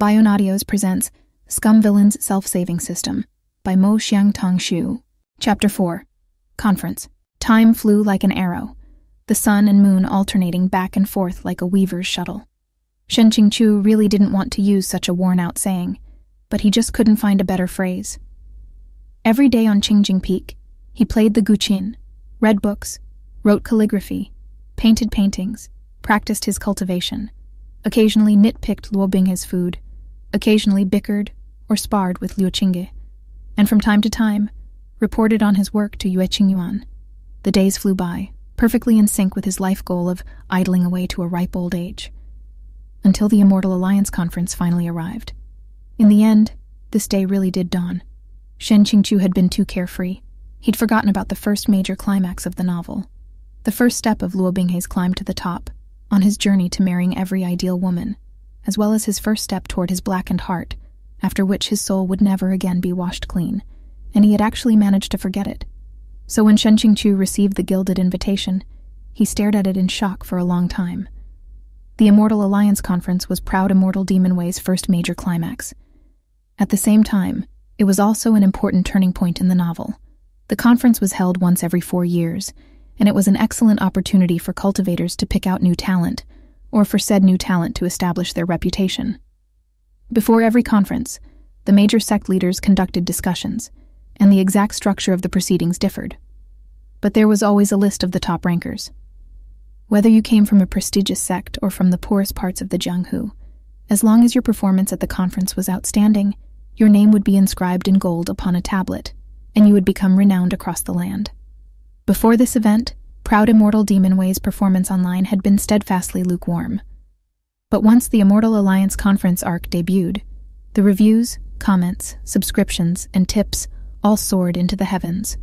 BionAudios presents Scum Villain's Self-Saving System by Mo Xiang Tong Shu. Chapter 4. Conference. Time flew like an arrow, the sun and moon alternating back and forth like a weaver's shuttle. Shen Qingqiu really didn't want to use such a worn-out saying, but he just couldn't find a better phrase. Every day on Qingjing Peak, he played the Guqin, read books, wrote calligraphy, painted paintings, practiced his cultivation, occasionally nitpicked Luo Binghe's food, occasionally bickered or sparred with Liu Qingge, and from time to time, reported on his work to Yue Qingyuan. The days flew by, perfectly in sync with his life goal of idling away to a ripe old age, until the Immortal Alliance Conference finally arrived. In the end, this day really did dawn. Shen Qingqiu had been too carefree. He'd forgotten about the first major climax of the novel, the first step of Luo Binghe's climb to the top, on his journey to marrying every ideal woman, as well as his first step toward his blackened heart, after which his soul would never again be washed clean, and he had actually managed to forget it. So when Shen Qingqiu received the gilded invitation, he stared at it in shock for a long time. The Immortal Alliance Conference was Proud Immortal Demon Way's first major climax. At the same time, it was also an important turning point in the novel. The conference was held once every 4 years, and it was an excellent opportunity for cultivators to pick out new talent, or for said new talent to establish their reputation. Before every conference, the major sect leaders conducted discussions, and the exact structure of the proceedings differed. But there was always a list of the top rankers. Whether you came from a prestigious sect or from the poorest parts of the Jianghu, as long as your performance at the conference was outstanding, your name would be inscribed in gold upon a tablet, and you would become renowned across the land. Before this event, Proud Immortal Demon Way's performance online had been steadfastly lukewarm. But once the Immortal Alliance Conference arc debuted, the reviews, comments, subscriptions, and tips all soared into the heavens.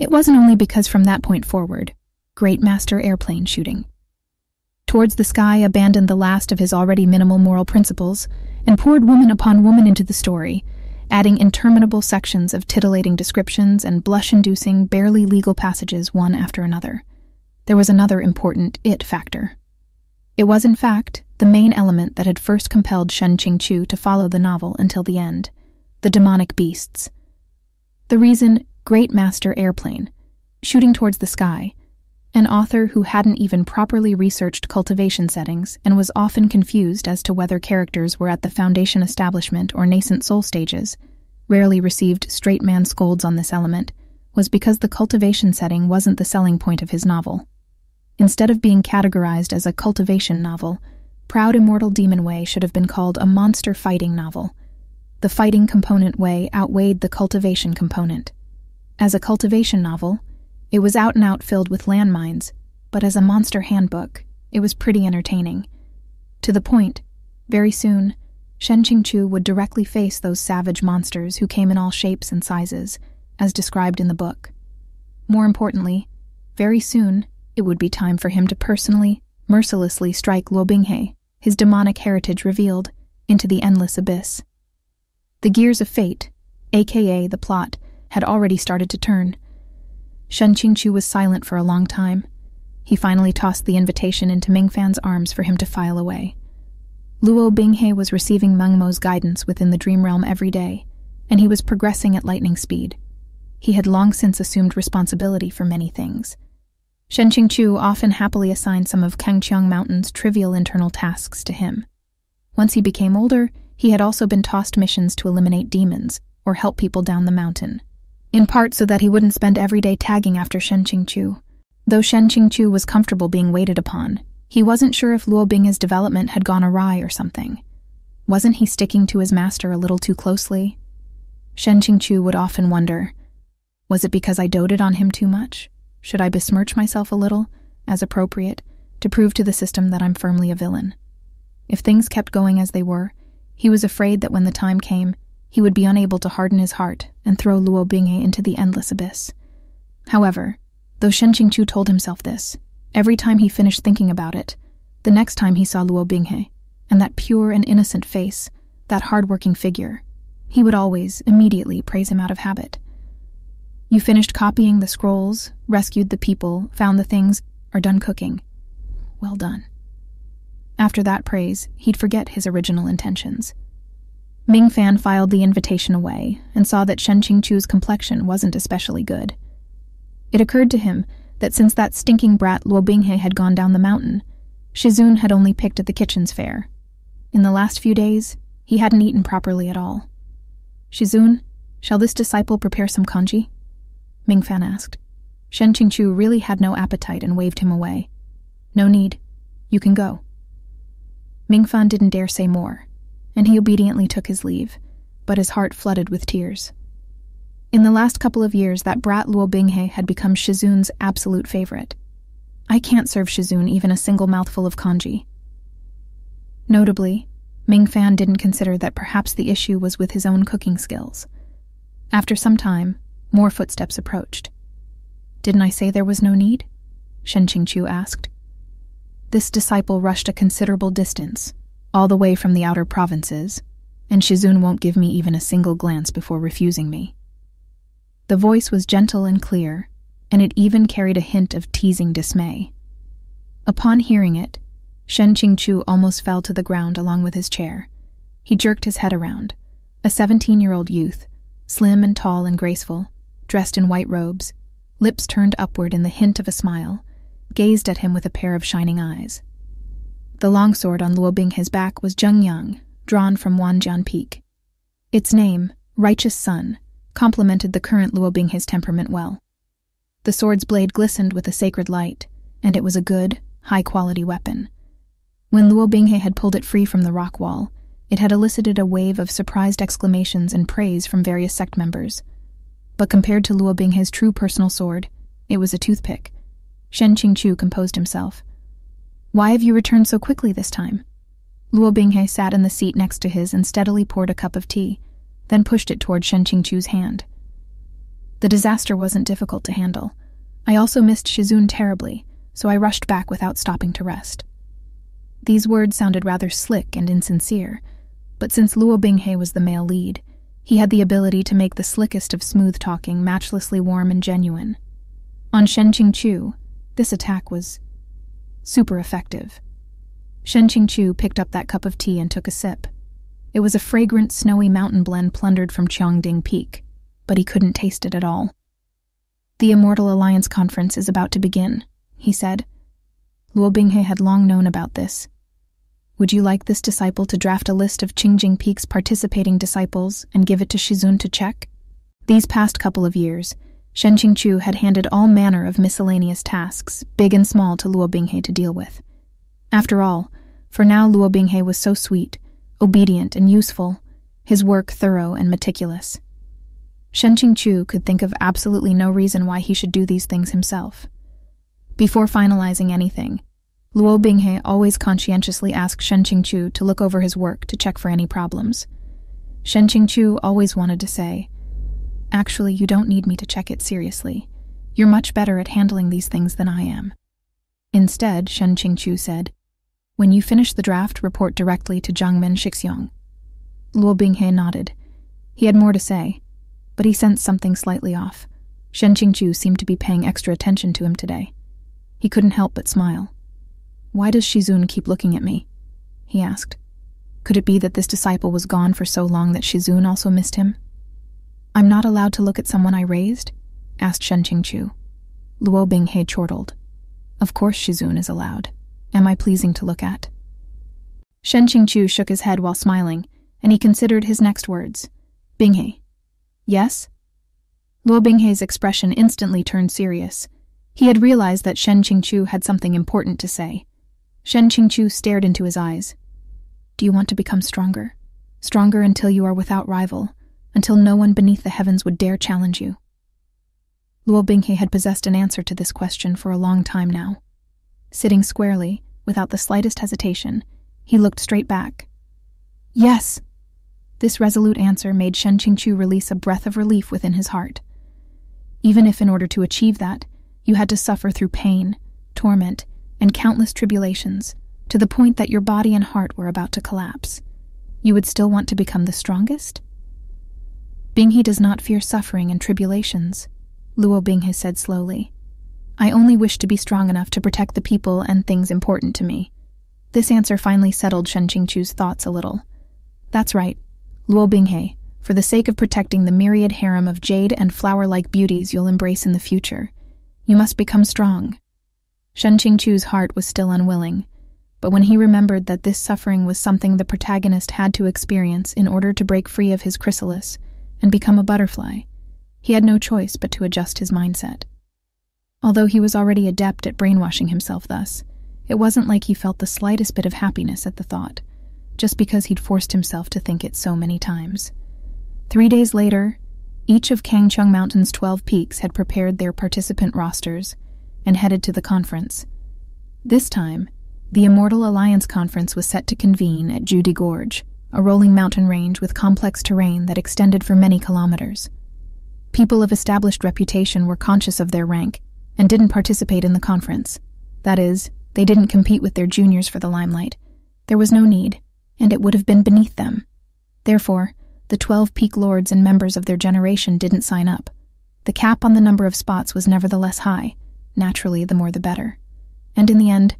It wasn't only because from that point forward, Great Master Airplane Shooting Towards the Sky abandoned the last of his already minimal moral principles and poured woman upon woman into the story, adding interminable sections of titillating descriptions and blush-inducing, barely legal passages one after another. There was another important it factor. It was, in fact, the main element that had first compelled Shen Qingqiu to follow the novel until the end, the demonic beasts. The reason Great Master Airplane, Shooting Towards the Sky, an author who hadn't even properly researched cultivation settings and was often confused as to whether characters were at the foundation establishment or nascent soul stages, rarely received straight man scolds on this element, was because the cultivation setting wasn't the selling point of his novel. Instead of being categorized as a cultivation novel, Proud Immortal Demon Way should have been called a monster fighting novel. The fighting component way outweighed the cultivation component. As a cultivation novel, it was out and out filled with landmines, but as a monster handbook, it was pretty entertaining. To the point, very soon, Shen Qingqiu would directly face those savage monsters who came in all shapes and sizes, as described in the book. More importantly, very soon, it would be time for him to personally, mercilessly strike Luo Binghe, his demonic heritage revealed, into the endless abyss. The gears of fate, aka the plot, had already started to turn. Shen Qingqiu was silent for a long time. He finally tossed the invitation into Ming Fan's arms for him to file away. Luo Binghe was receiving Meng Mo's guidance within the dream realm every day, and he was progressing at lightning speed. He had long since assumed responsibility for many things. Shen Qingqiu often happily assigned some of Cang Qiong Mountain's trivial internal tasks to him. Once he became older, he had also been tossed missions to eliminate demons or help people down the mountain, in part so that he wouldn't spend every day tagging after Shen Qingqiu. Though Shen Qingqiu was comfortable being waited upon, he wasn't sure if Luo Binghe's development had gone awry or something. Wasn't he sticking to his master a little too closely? Shen Qingqiu would often wonder, was it because I doted on him too much? Should I besmirch myself a little, as appropriate, to prove to the system that I'm firmly a villain? If things kept going as they were, he was afraid that when the time came, he would be unable to harden his heart and throw Luo Binghe into the endless abyss. However, though Shen Qingqiu told himself this, every time he finished thinking about it, the next time he saw Luo Binghe, and that pure and innocent face, that hard-working figure, he would always, immediately praise him out of habit. You finished copying the scrolls, rescued the people, found the things, are done cooking. Well done. After that praise, he'd forget his original intentions. Ming Fan filed the invitation away and saw that Shen Qingqiu's complexion wasn't especially good. It occurred to him that since that stinking brat Luo Binghe had gone down the mountain, Shizun had only picked at the kitchen's fare. In the last few days, he hadn't eaten properly at all. "Shizun, shall this disciple prepare some congee?" Ming Fan asked. Shen Qingqiu really had no appetite and waved him away. "No need. You can go." Ming Fan didn't dare say more, and he obediently took his leave, but his heart flooded with tears. In the last couple of years, that brat Luo Binghe had become Shizun's absolute favorite. I can't serve Shizun even a single mouthful of congee. Notably, Ming Fan didn't consider that perhaps the issue was with his own cooking skills. After some time, more footsteps approached. "Didn't I say there was no need?" Shen Qingqiu asked. This disciple rushed a considerable distance, all the way from the outer provinces, and Shizun won't give me even a single glance before refusing me. The voice was gentle and clear, and it even carried a hint of teasing dismay. Upon hearing it, Shen Qingqiu almost fell to the ground along with his chair. He jerked his head around. A 17-year-old youth, slim and tall and graceful, dressed in white robes, lips turned upward in the hint of a smile, gazed at him with a pair of shining eyes. The longsword on Luo Binghe's back was Zhengyang, drawn from Wanjian Peak. Its name, Righteous Sun, complemented the current Luo Binghe's temperament well. The sword's blade glistened with a sacred light, and it was a good, high-quality weapon. When Luo Binghe had pulled it free from the rock wall, it had elicited a wave of surprised exclamations and praise from various sect members. But compared to Luo Binghe's true personal sword, it was a toothpick. Shen Qingqiu composed himself. "Why have you returned so quickly this time?" Luo Binghe sat in the seat next to his and steadily poured a cup of tea, then pushed it toward Shen Qingqiu's hand. The disaster wasn't difficult to handle. I also missed Shizun terribly, so I rushed back without stopping to rest. These words sounded rather slick and insincere, but since Luo Binghe was the male lead, he had the ability to make the slickest of smooth talking matchlessly warm and genuine. On Shen Qingqiu, this attack was super effective. Shen Qingqiu picked up that cup of tea and took a sip. It was a fragrant, snowy mountain blend plundered from An Ding Peak, but he couldn't taste it at all. "The Immortal Alliance Conference is about to begin," he said. Luo Binghe had long known about this. "Would you like this disciple to draft a list of Qingjing Peak's participating disciples and give it to Shizun to check?" These past couple of years, Shen Qingqiu had handed all manner of miscellaneous tasks, big and small, to Luo Binghe to deal with. After all, for now Luo Binghe was so sweet, obedient and useful, his work thorough and meticulous. Shen Qingqiu could think of absolutely no reason why he should do these things himself. Before finalizing anything, Luo Binghe always conscientiously asked Shen Qingqiu to look over his work to check for any problems. Shen Qingqiu always wanted to say, "Actually, you don't need me to check it seriously. You're much better at handling these things than I am." Instead, Shen Qingqiu said, "When you finish the draft, report directly to Zhangmen Shixiong." Luo Binghe nodded. He had more to say, but he sensed something slightly off. Shen Qingqiu seemed to be paying extra attention to him today. He couldn't help but smile. "Why does Shizun keep looking at me?" he asked. Could it be that this disciple was gone for so long that Shizun also missed him? "I'm not allowed to look at someone I raised?" asked Shen Qingqiu. Luo Binghe chortled. "Of course Shizun is allowed. Am I pleasing to look at?" Shen Qingqiu shook his head while smiling, and he considered his next words. "Binghe." "Yes?" Luo Binghe's expression instantly turned serious. He had realized that Shen Qingqiu had something important to say. Shen Qingqiu stared into his eyes. "Do you want to become stronger? Stronger until you are without rival, until no one beneath the heavens would dare challenge you?" Luo Binghe had possessed an answer to this question for a long time now. Sitting squarely, without the slightest hesitation, he looked straight back. "Yes!" This resolute answer made Shen Qingqiu release a breath of relief within his heart. Even if in order to achieve that, you had to suffer through pain, torment, and countless tribulations, to the point that your body and heart were about to collapse, you would still want to become the strongest? "Binghe does not fear suffering and tribulations," Luo Binghe said slowly. "I only wish to be strong enough to protect the people and things important to me." This answer finally settled Shen Qingqiu's thoughts a little. That's right. Luo Binghe, for the sake of protecting the myriad harem of jade and flower-like beauties you'll embrace in the future, you must become strong. Shen Qingqiu's heart was still unwilling, but when he remembered that this suffering was something the protagonist had to experience in order to break free of his chrysalis and become a butterfly, he had no choice but to adjust his mindset. Although he was already adept at brainwashing himself thus, it wasn't like he felt the slightest bit of happiness at the thought, just because he'd forced himself to think it so many times. 3 days later, each of Cang Qiong Mountain's 12 peaks had prepared their participant rosters and headed to the conference. This time, the Immortal Alliance Conference was set to convene at Juedi Gorge, a rolling mountain range with complex terrain that extended for many kilometers. People of established reputation were conscious of their rank and didn't participate in the conference. That is, they didn't compete with their juniors for the limelight. There was no need, and it would have been beneath them. Therefore, the 12 peak lords and members of their generation didn't sign up. The cap on the number of spots was nevertheless high. Naturally, the more the better. And in the end,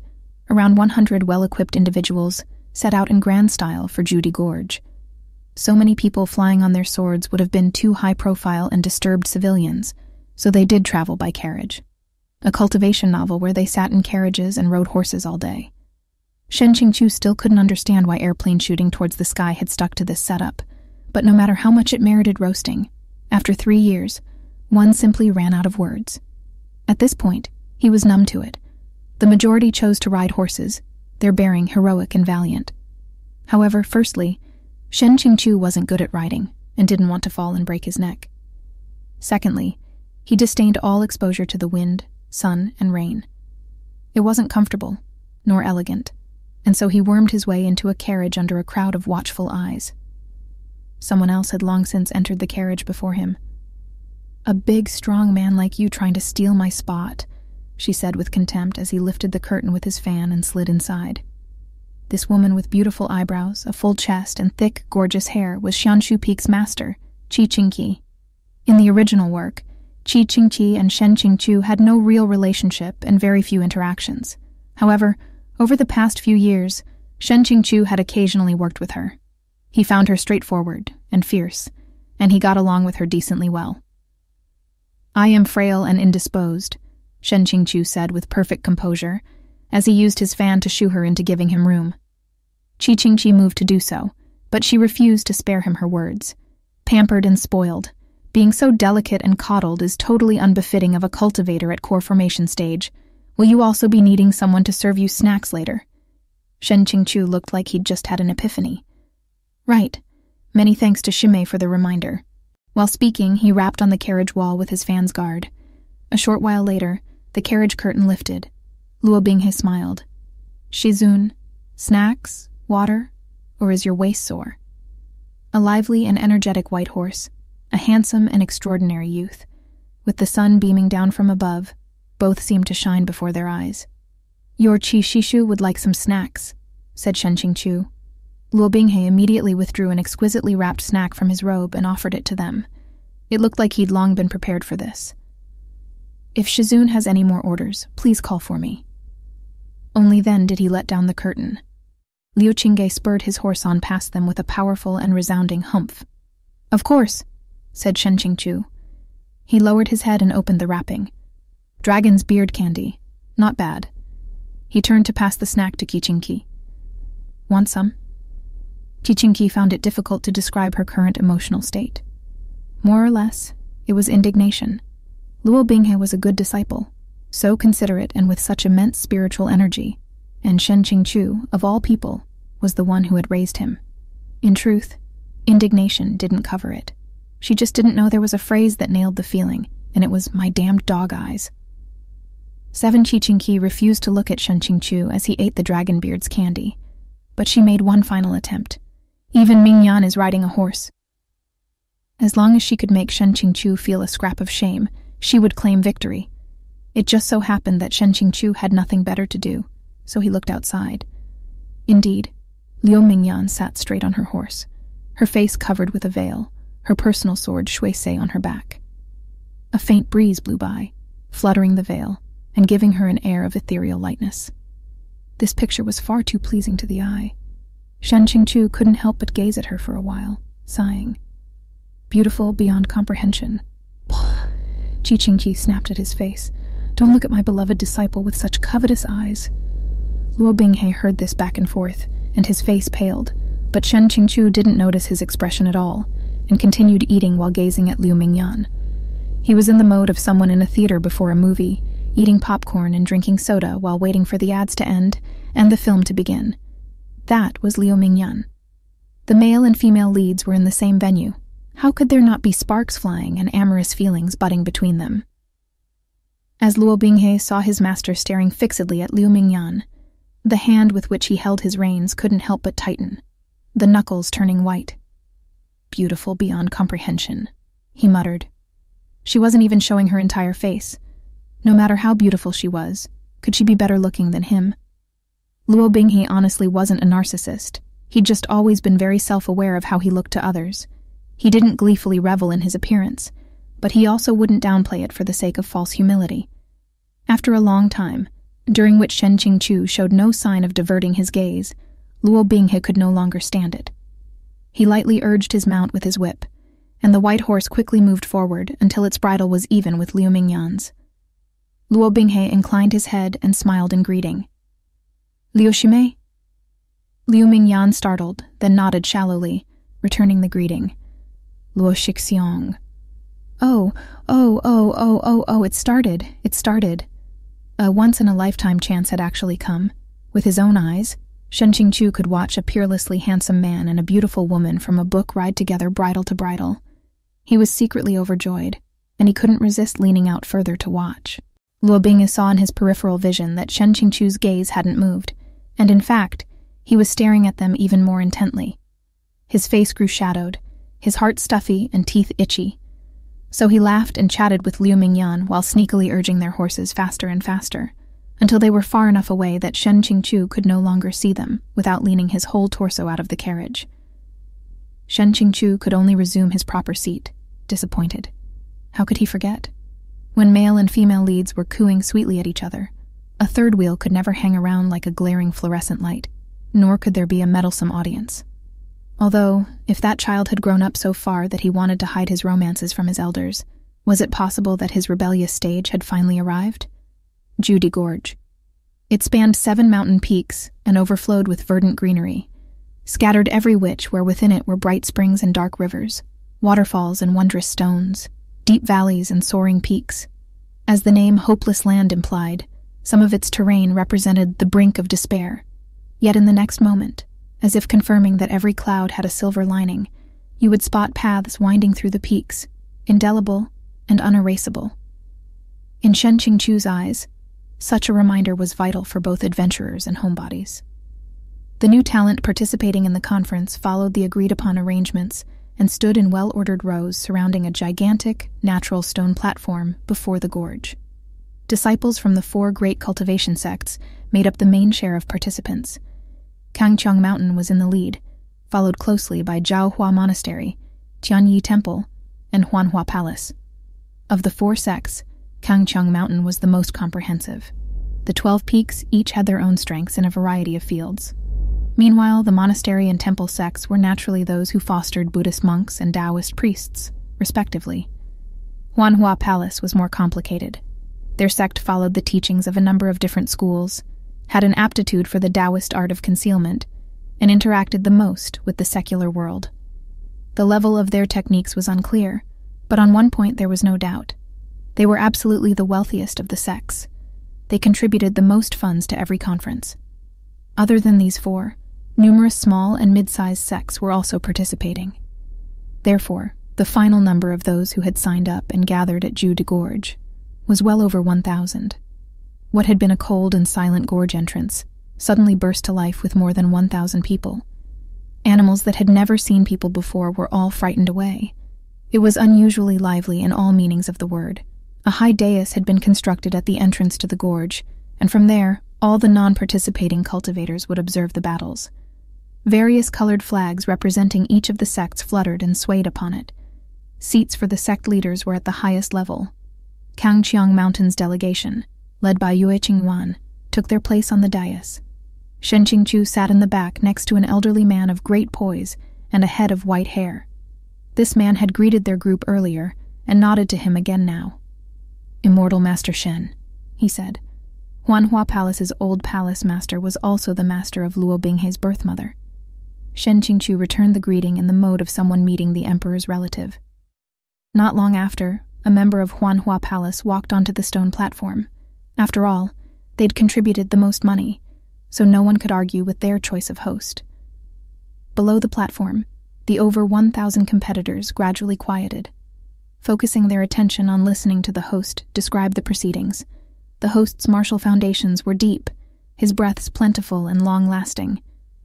around 100 well-equipped individuals set out in grand style for Juedi Gorge. So many people flying on their swords would have been too high-profile and disturbed civilians, so they did travel by carriage. A cultivation novel where they sat in carriages and rode horses all day. Shen Qingqiu still couldn't understand why airplane shooting towards the sky had stuck to this setup, but no matter how much it merited roasting, after 3 years, one simply ran out of words. At this point, he was numb to it. The majority chose to ride horses, their bearing heroic and valiant. However, firstly, Shen Qingqiu wasn't good at riding and didn't want to fall and break his neck. Secondly, he disdained all exposure to the wind, sun, and rain. It wasn't comfortable, nor elegant, and so he wormed his way into a carriage under a crowd of watchful eyes. Someone else had long since entered the carriage before him. "A big, strong man like you trying to steal my spot," she said with contempt as he lifted the curtain with his fan and slid inside. This woman with beautiful eyebrows, a full chest, and thick, gorgeous hair was Xianshu Peak's master, Qi Qingqi. In the original work, Qi Qingqi and Shen Qingqiu had no real relationship and very few interactions. However, over the past few years, Shen Qingqiu had occasionally worked with her. He found her straightforward and fierce, and he got along with her decently well. "I am frail and indisposed," Shen Qingqiu said with perfect composure, as he used his fan to shoo her into giving him room. Qi Qingqi moved to do so, but she refused to spare him her words. Pampered and spoiled, being so delicate and coddled is totally unbefitting of a cultivator at core formation stage. "Will you also be needing someone to serve you snacks later?" Shen Qingqiu looked like he'd just had an epiphany. "Right. Many thanks to Shimei for the reminder." While speaking, he rapped on the carriage wall with his fan's guard. A short while later, the carriage curtain lifted. Luo Binghe smiled. "Shizun, snacks, water, or is your waist sore?" A lively and energetic white horse, a handsome and extraordinary youth. With the sun beaming down from above, both seemed to shine before their eyes. "Your Qi Shishu would like some snacks," said Shen Qingqiu. Luo Binghe immediately withdrew an exquisitely wrapped snack from his robe and offered it to them. It looked like he'd long been prepared for this. "If Shizun has any more orders, please call for me." Only then did he let down the curtain. Liu Qingge spurred his horse on past them with a powerful and resounding humph. "Of course," said Shen Qingqiu. He lowered his head and opened the wrapping. "Dragon's beard candy. Not bad." He turned to pass the snack to Qi Qingqi. "Want some?" Qi Qingqi found it difficult to describe her current emotional state. More or less, it was indignation. Luo Binghe was a good disciple, so considerate and with such immense spiritual energy, and Shen Qingqiu, of all people, was the one who had raised him. In truth, indignation didn't cover it. She just didn't know there was a phrase that nailed the feeling, and it was "my damned dog eyes." Qi Qingqi refused to look at Shen Qingqiu as he ate the dragonbeard's candy, but she made one final attempt. "Even Mingyan is riding a horse." As long as she could make Shen Qingqiu feel a scrap of shame, she would claim victory. It just so happened that Shen Qingqiu had nothing better to do, so he looked outside. Indeed, Liu Mingyan sat straight on her horse, her face covered with a veil, her personal sword shuisei on her back. A faint breeze blew by, fluttering the veil and giving her an air of ethereal lightness. This picture was far too pleasing to the eye. Shen Qingqiu couldn't help but gaze at her for a while, sighing. Beautiful beyond comprehension. Qi Qingqi snapped at his face. Don't look at my beloved disciple with such covetous eyes. Luo Binghe heard this back and forth, and his face paled, but Shen Qingqiu didn't notice his expression at all, and continued eating while gazing at Liu Mingyan. He was in the mode of someone in a theater before a movie, eating popcorn and drinking soda while waiting for the ads to end and the film to begin. That was Liu Mingyan. The male and female leads were in the same venue. How could there not be sparks flying and amorous feelings budding between them? As Luo Binghe saw his master staring fixedly at Liu Mingyan, the hand with which he held his reins couldn't help but tighten, the knuckles turning white. Beautiful beyond comprehension, he muttered. She wasn't even showing her entire face. No matter how beautiful she was, could she be better looking than him? Luo Binghe honestly wasn't a narcissist. He'd just always been very self-aware of how he looked to others. He didn't gleefully revel in his appearance, but he also wouldn't downplay it for the sake of false humility. After a long time, during which Shen Qingqiu showed no sign of diverting his gaze, Luo Binghe could no longer stand it. He lightly urged his mount with his whip, and the white horse quickly moved forward until its bridle was even with Liu Mingyan's. Luo Binghe inclined his head and smiled in greeting. Liu Shimei? Liu Mingyan startled, then nodded shallowly, returning the greeting. Luo Shixiong. Oh, it started. A once-in-a-lifetime chance had actually come. With his own eyes, Shen Qingqiu could watch a peerlessly handsome man and a beautiful woman from a book ride together bridle to bridle. He was secretly overjoyed, and he couldn't resist leaning out further to watch. Luo Binghe saw in his peripheral vision that Shen Qingqiu's gaze hadn't moved, and in fact, he was staring at them even more intently. His face grew shadowed, his heart stuffy and teeth itchy. So he laughed and chatted with Liu Mingyan while sneakily urging their horses faster and faster, until they were far enough away that Shen Qingqiu could no longer see them without leaning his whole torso out of the carriage. Shen Qingqiu could only resume his proper seat, disappointed. How could he forget? When male and female leads were cooing sweetly at each other, a third wheel could never hang around like a glaring fluorescent light, nor could there be a meddlesome audience. Although, if that child had grown up so far that he wanted to hide his romances from his elders, was it possible that his rebellious stage had finally arrived? Juedi Gorge. It spanned 7 mountain peaks and overflowed with verdant greenery, scattered every which where within it were bright springs and dark rivers, waterfalls and wondrous stones, deep valleys and soaring peaks. As the name Hopeless Land implied, some of its terrain represented the brink of despair. Yet in the next moment, as if confirming that every cloud had a silver lining, you would spot paths winding through the peaks, indelible and unerasable. In Shen Qingqiu's eyes, such a reminder was vital for both adventurers and homebodies. The new talent participating in the conference followed the agreed-upon arrangements and stood in well-ordered rows surrounding a gigantic, natural stone platform before the gorge. Disciples from the 4 great cultivation sects made up the main share of participants. Cang Qiong Mountain was in the lead, followed closely by Zhaohua Monastery, Tianyi Temple, and Huanhua Palace. Of the 4 sects, Cang Qiong Mountain was the most comprehensive. The 12 peaks each had their own strengths in a variety of fields. Meanwhile, the monastery and temple sects were naturally those who fostered Buddhist monks and Taoist priests, respectively. Huanhua Palace was more complicated. Their sect followed the teachings of a number of different schools, had an aptitude for the Taoist art of concealment, and interacted the most with the secular world. The level of their techniques was unclear, but on one point there was no doubt. They were absolutely the wealthiest of the sects. They contributed the most funds to every conference. Other than these 4, numerous small and mid-sized sects were also participating. Therefore, the final number of those who had signed up and gathered at Juedi Gorge was well over 1,000. What had been a cold and silent gorge entrance suddenly burst to life with more than 1,000 people. Animals that had never seen people before were all frightened away. It was unusually lively in all meanings of the word. A high dais had been constructed at the entrance to the gorge, and from there, all the non-participating cultivators would observe the battles. Various colored flags representing each of the sects fluttered and swayed upon it. Seats for the sect leaders were at the highest level. Cang Qiong Mountain's delegation, led by Yue Qingyuan, took their place on the dais. Shen Qingqiu sat in the back next to an elderly man of great poise and a head of white hair, This man had greeted their group earlier and nodded to him again now. "Immortal Master Shen," he said. Huanhua Palace's old palace master was also the master of Luo Binghe's birth mother. Shen Qingqiu returned the greeting in the mode of someone meeting the emperor's relative. Not long after, a member of Huanhua Palace walked onto the stone platform. After all, they'd contributed the most money, so no one could argue with their choice of host. Below the platform, the over 1,000 competitors gradually quieted. Focusing their attention on listening to the host describe the proceedings, the host's martial foundations were deep, his breaths plentiful and long-lasting.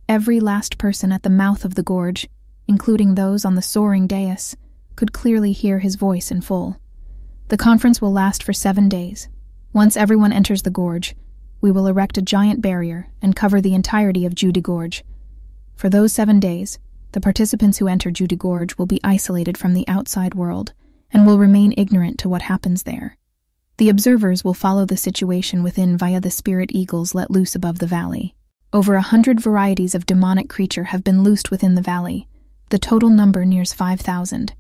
Every last person at the mouth of the gorge, including those on the soaring dais, could clearly hear his voice in full. "The conference will last for 7 days. Once everyone enters the gorge, we will erect a giant barrier and cover the entirety of Juedi Gorge. For those 7 days, the participants who enter Juedi Gorge will be isolated from the outside world and will remain ignorant to what happens there. The observers will follow the situation within via the spirit eagles let loose above the valley. Over 100 varieties of demonic creature have been loosed within the valley. The total number nears 5,000.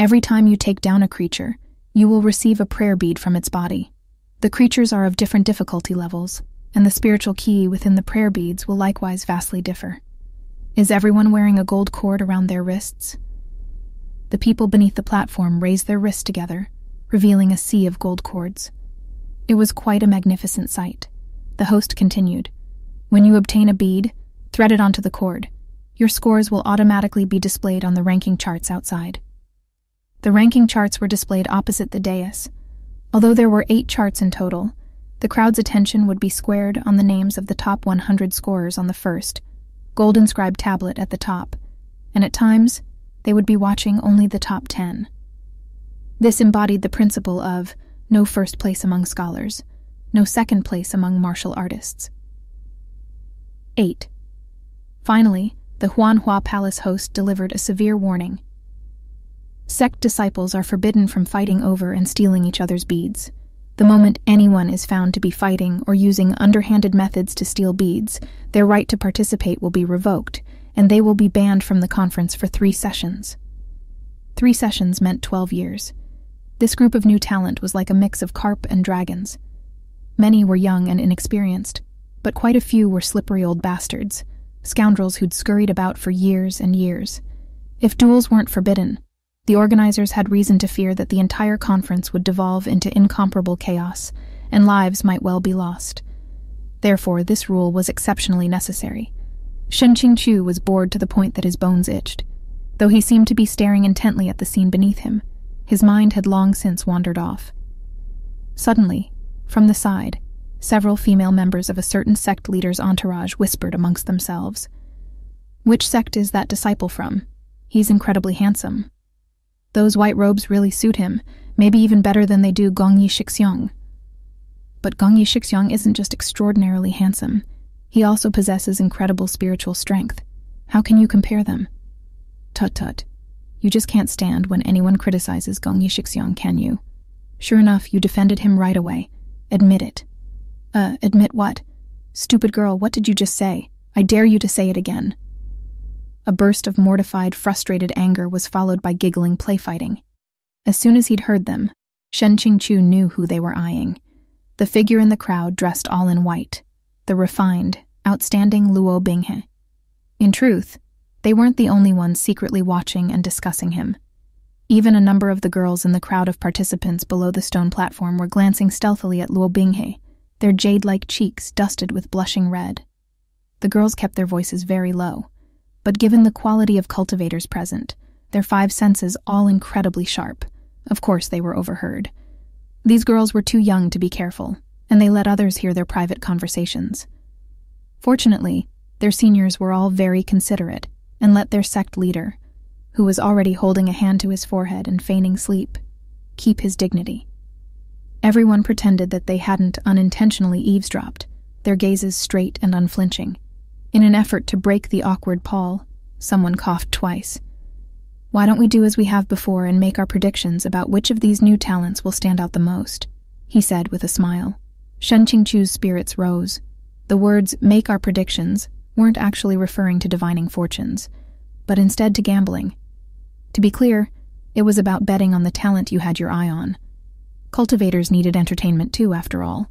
Every time you take down a creature, you will receive a prayer bead from its body. The creatures are of different difficulty levels, and the spiritual key within the prayer beads will likewise vastly differ. Is everyone wearing a gold cord around their wrists?" The people beneath the platform raised their wrists together, revealing a sea of gold cords. It was quite a magnificent sight. The host continued, "When you obtain a bead, thread it onto the cord. Your scores will automatically be displayed on the ranking charts outside." The ranking charts were displayed opposite the dais. Although there were 8 charts in total, the crowd's attention would be squared on the names of the top 100 scorers on the first, gold-inscribed tablet at the top, and at times, they would be watching only the top 10. This embodied the principle of no first place among scholars, no second place among martial artists. 8. Finally, the Huanhua Palace host delivered a severe warning. "Sect disciples are forbidden from fighting over and stealing each other's beads. The moment anyone is found to be fighting or using underhanded methods to steal beads, their right to participate will be revoked, and they will be banned from the conference for 3 sessions. 3 sessions meant 12 years. This group of new talent was like a mix of carp and dragons. Many were young and inexperienced, but quite a few were slippery old bastards, scoundrels who'd scurried about for years and years. If duels weren't forbidden, the organizers had reason to fear that the entire conference would devolve into incomparable chaos, and lives might well be lost. Therefore, this rule was exceptionally necessary." Shen Qingqiu was bored to the point that his bones itched. Though he seemed to be staring intently at the scene beneath him, his mind had long since wandered off. Suddenly, from the side, several female members of a certain sect leader's entourage whispered amongst themselves. "Which sect is that disciple from? He's incredibly handsome. Those white robes really suit him, maybe even better than they do Gong Yi Xiao." But Gong Yi Xiao isn't just extraordinarily handsome. He also possesses incredible spiritual strength. How can you compare them? "Tut-tut. You just can't stand when anyone criticizes Gong Yi Xixiang, can you? Sure enough, you defended him right away. Admit it." Admit what? Stupid girl, what did you just say? I dare you to say it again." A burst of mortified, frustrated anger was followed by giggling play-fighting. As soon as he'd heard them, Shen Qingqiu knew who they were eyeing. The figure in the crowd dressed all in white, the refined, outstanding Luo Binghe. In truth, they weren't the only ones secretly watching and discussing him. Even a number of the girls in the crowd of participants below the stone platform were glancing stealthily at Luo Binghe, their jade-like cheeks dusted with blushing red. The girls kept their voices very low, but given the quality of cultivators present, their 5 senses all incredibly sharp, of course they were overheard. These girls were too young to be careful, and they let others hear their private conversations. Fortunately, their seniors were all very considerate, and let their sect leader, who was already holding a hand to his forehead and feigning sleep, keep his dignity. Everyone pretended that they hadn't unintentionally eavesdropped, their gazes straight and unflinching. In an effort to break the awkward pall, someone coughed twice. "Why don't we do as we have before and make our predictions about which of these new talents will stand out the most?" he said with a smile. Shen Qingqiu's spirits rose. The words, "make our predictions," weren't actually referring to divining fortunes, but instead to gambling. To be clear, it was about betting on the talent you had your eye on. Cultivators needed entertainment too, after all.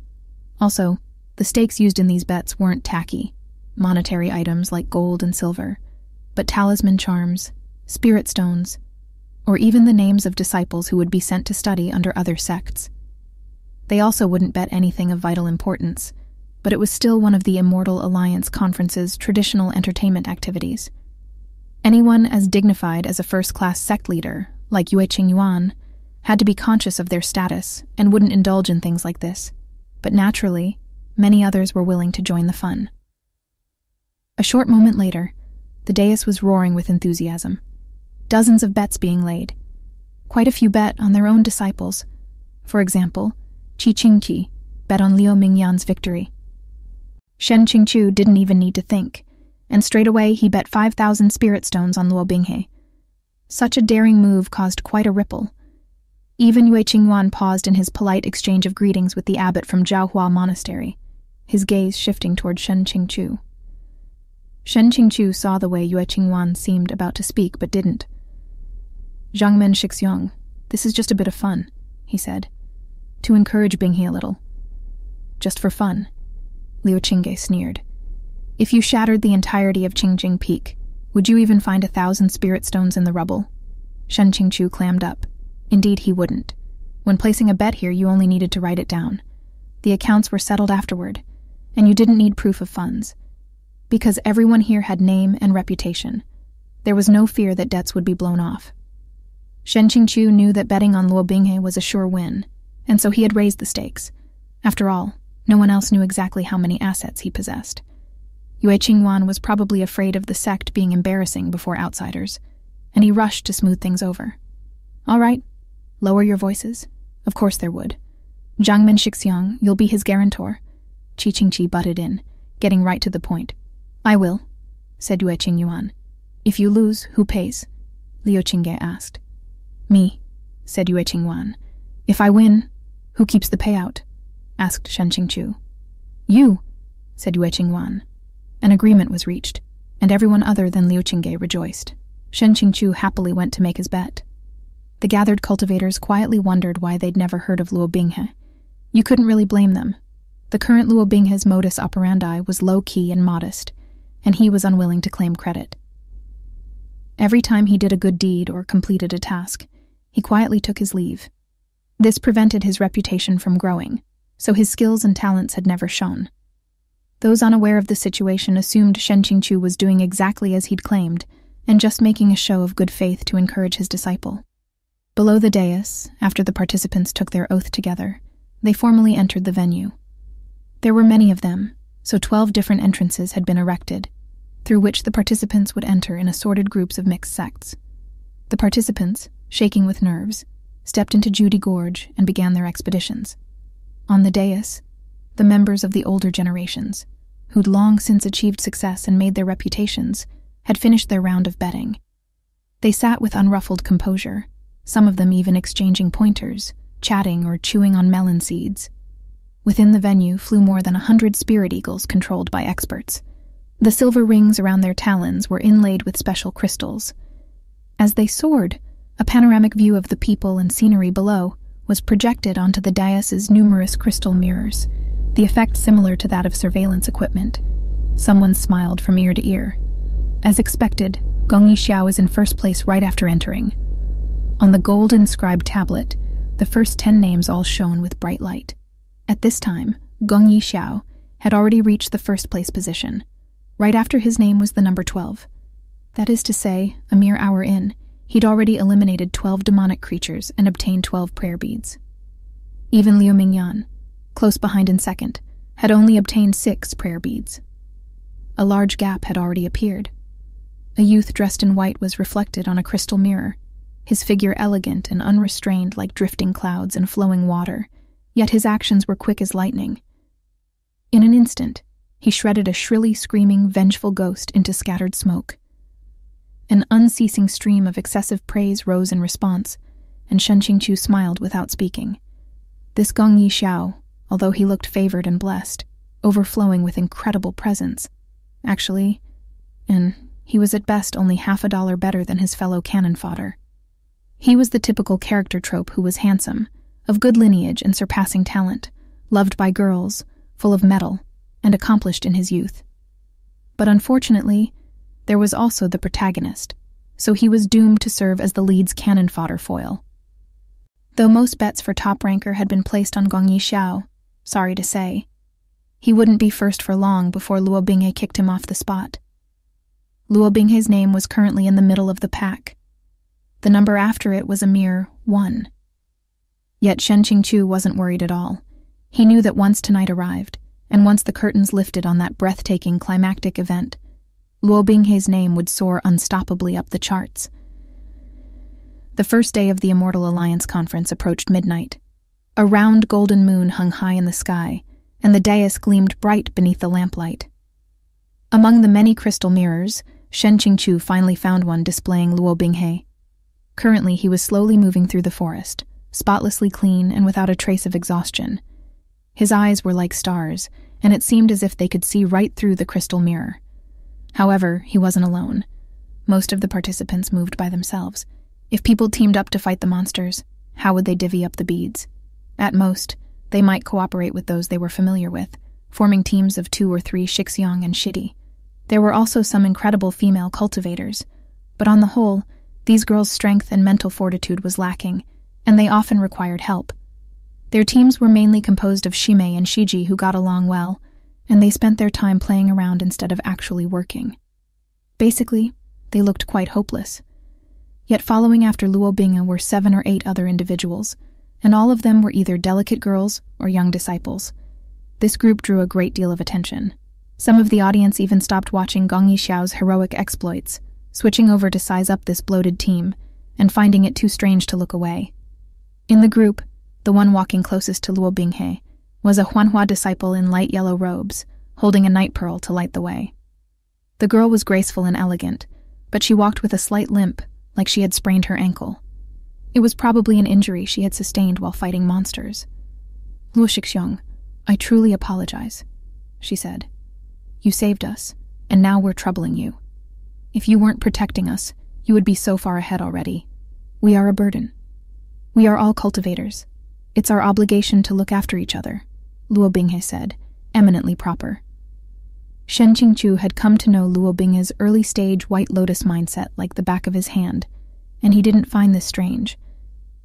Also, the stakes used in these bets weren't tacky, monetary items like gold and silver, but talisman charms, spirit stones, or even the names of disciples who would be sent to study under other sects. They also wouldn't bet anything of vital importance, but it was still one of the Immortal Alliance Conference's traditional entertainment activities. Anyone as dignified as a first-class sect leader, like Yue Qingyuan, had to be conscious of their status and wouldn't indulge in things like this, but naturally, many others were willing to join the fun. A short moment later, the dais was roaring with enthusiasm. Dozens of bets being laid. Quite a few bet on their own disciples. For example, Qi Qingqi bet on Liu Mingyan's victory. Shen Qingqiu didn't even need to think, and straight away he bet 5,000 spirit stones on Luo Binghe. Such a daring move caused quite a ripple. Even Yue Qingyuan paused in his polite exchange of greetings with the abbot from Zhaohua Monastery, his gaze shifting toward Shen Qingqiu. Shen Qingqiu saw the way Yue Qingyuan seemed about to speak but didn't. "Zhangmen Shixiong, this is just a bit of fun," he said, to encourage Binghe a little. "Just for fun," Liu Qingge sneered. "If you shattered the entirety of Qingjing Peak, would you even find 1,000 spirit stones in the rubble?" Shen Qingqiu clammed up. Indeed, he wouldn't. When placing a bet here, you only needed to write it down. The accounts were settled afterward, and you didn't need proof of funds, because everyone here had name and reputation. There was no fear that debts would be blown off. Shen Qingqiu knew that betting on Luo Binghe was a sure win, and so he had raised the stakes. After all, no one else knew exactly how many assets he possessed. Yue Qingyuan was probably afraid of the sect being embarrassing before outsiders, and he rushed to smooth things over. "All right, lower your voices." Of course there would. "Zhangmen Shixiong, you'll be his guarantor." Qi Qingqi butted in, getting right to the point. "I will," said Yue Qingyuan. "If you lose, who pays?" Liu Qingge asked. "Me," said Yue Qingyuan. "If I win, who keeps the payout?" asked Shen Qingqiu. "You," said Yue Qingyuan. An agreement was reached, and everyone other than Liu Qingge rejoiced. Shen Qingqiu happily went to make his bet. The gathered cultivators quietly wondered why they'd never heard of Luo Binghe. You couldn't really blame them. The current Luo Binghe's modus operandi was low-key and modest, and he was unwilling to claim credit. Every time he did a good deed or completed a task, he quietly took his leave. This prevented his reputation from growing, so his skills and talents had never shone. Those unaware of the situation assumed Shen Qingqiu was doing exactly as he'd claimed and just making a show of good faith to encourage his disciple. Below the dais, after the participants took their oath together, they formally entered the venue. There were many of them, so 12 different entrances had been erected, through which the participants would enter in assorted groups of mixed sects. The participants, shaking with nerves, stepped into Juedi Gorge and began their expeditions. On the dais, the members of the older generations, who'd long since achieved success and made their reputations, had finished their round of betting. They sat with unruffled composure, some of them even exchanging pointers, chatting or chewing on melon seeds. Within the venue flew more than 100 spirit eagles controlled by experts. The silver rings around their talons were inlaid with special crystals. As they soared, a panoramic view of the people and scenery below was projected onto the dais' numerous crystal mirrors, the effect similar to that of surveillance equipment. Someone smiled from ear to ear. As expected, Gong Yi Xiao is in first place right after entering. On the gold-inscribed tablet, the first 10 names all shone with bright light. At this time, Gong Yi Xiao had already reached the first place position. Right after his name was the number 12. That is to say, a mere hour in, he'd already eliminated 12 demonic creatures and obtained 12 prayer beads. Even Liu Mingyan, close behind in second, had only obtained 6 prayer beads. A large gap had already appeared. A youth dressed in white was reflected on a crystal mirror, his figure elegant and unrestrained like drifting clouds and flowing water, yet his actions were quick as lightning. In an instant, he shredded a shrilly screaming, vengeful ghost into scattered smoke. An unceasing stream of excessive praise rose in response, and Shen Qingqiu smiled without speaking. This Gong Yi Xiao, although he looked favored and blessed, overflowing with incredible presence, actually, and he was at best only $50 better than his fellow cannon fodder, He was the typical character trope who was handsome, of good lineage and surpassing talent, loved by girls, full of mettle, and accomplished in his youth. But unfortunately, there was also the protagonist, so he was doomed to serve as the lead's cannon fodder foil. Though most bets for top ranker had been placed on Gong Yi Xiao, sorry to say, he wouldn't be first for long before Luo Binghe kicked him off the spot. Luo Binghe's name was currently in the middle of the pack. The number after it was a mere 1. Yet Shen Qingqiu wasn't worried at all. He knew that once tonight arrived, and once the curtains lifted on that breathtaking climactic event, Luo Binghe's name would soar unstoppably up the charts. The first day of the Immortal Alliance Conference approached midnight. A round golden moon hung high in the sky, and the dais gleamed bright beneath the lamplight. Among the many crystal mirrors, Shen Qingqiu finally found one displaying Luo Binghe. Currently, he was slowly moving through the forest, spotlessly clean and without a trace of exhaustion. His eyes were like stars, and it seemed as if they could see right through the crystal mirror. However, he wasn't alone. Most of the participants moved by themselves. If people teamed up to fight the monsters, how would they divvy up the beads? At most, they might cooperate with those they were familiar with, forming teams of 2 or 3 Shixiang and Shidi. There were also some incredible female cultivators, but on the whole, these girls' strength and mental fortitude was lacking, and they often required help. Their teams were mainly composed of Shimei and Shiji who got along well, and they spent their time playing around instead of actually working. Basically, they looked quite hopeless. Yet following after Luo Binghe were 7 or 8 other individuals, and all of them were either delicate girls or young disciples. This group drew a great deal of attention. Some of the audience even stopped watching Gong Yi Xiao's heroic exploits, switching over to size up this bloated team, and finding it too strange to look away. In the group, the one walking closest to Luo Binghe was a Huanhua disciple in light yellow robes, holding a night pearl to light the way. The girl was graceful and elegant, but she walked with a slight limp, like she had sprained her ankle. It was probably an injury she had sustained while fighting monsters. "Luo Shixiong, I truly apologize," she said. "You saved us, and now we're troubling you. If you weren't protecting us, you would be so far ahead already. We are a burden. We are all cultivators. It's our obligation to look after each other," Luo Binghe said, eminently proper. Shen Qingqiu had come to know Luo Binghe's early-stage White Lotus mindset like the back of his hand, and he didn't find this strange.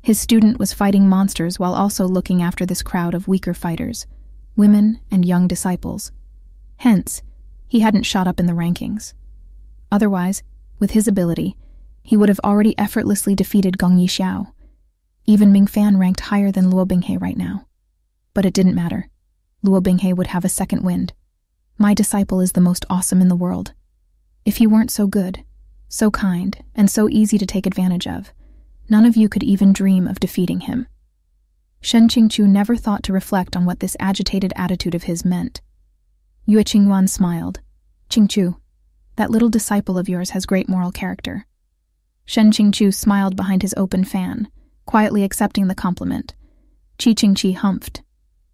His student was fighting monsters while also looking after this crowd of weaker fighters, women and young disciples. Hence, he hadn't shot up in the rankings. Otherwise, with his ability, he would have already effortlessly defeated Gong Yi Xiao. Even Ming Fan ranked higher than Luo Binghe right now. But it didn't matter. Luo Binghe would have a second wind. "My disciple is the most awesome in the world. If he weren't so good, so kind, and so easy to take advantage of, none of you could even dream of defeating him." Shen Qingqiu never thought to reflect on what this agitated attitude of his meant. Yue Qingyuan smiled. "Qingqiu, that little disciple of yours has great moral character." Shen Qingqiu smiled behind his open fan, quietly accepting the compliment. Qi Qingqi humphed.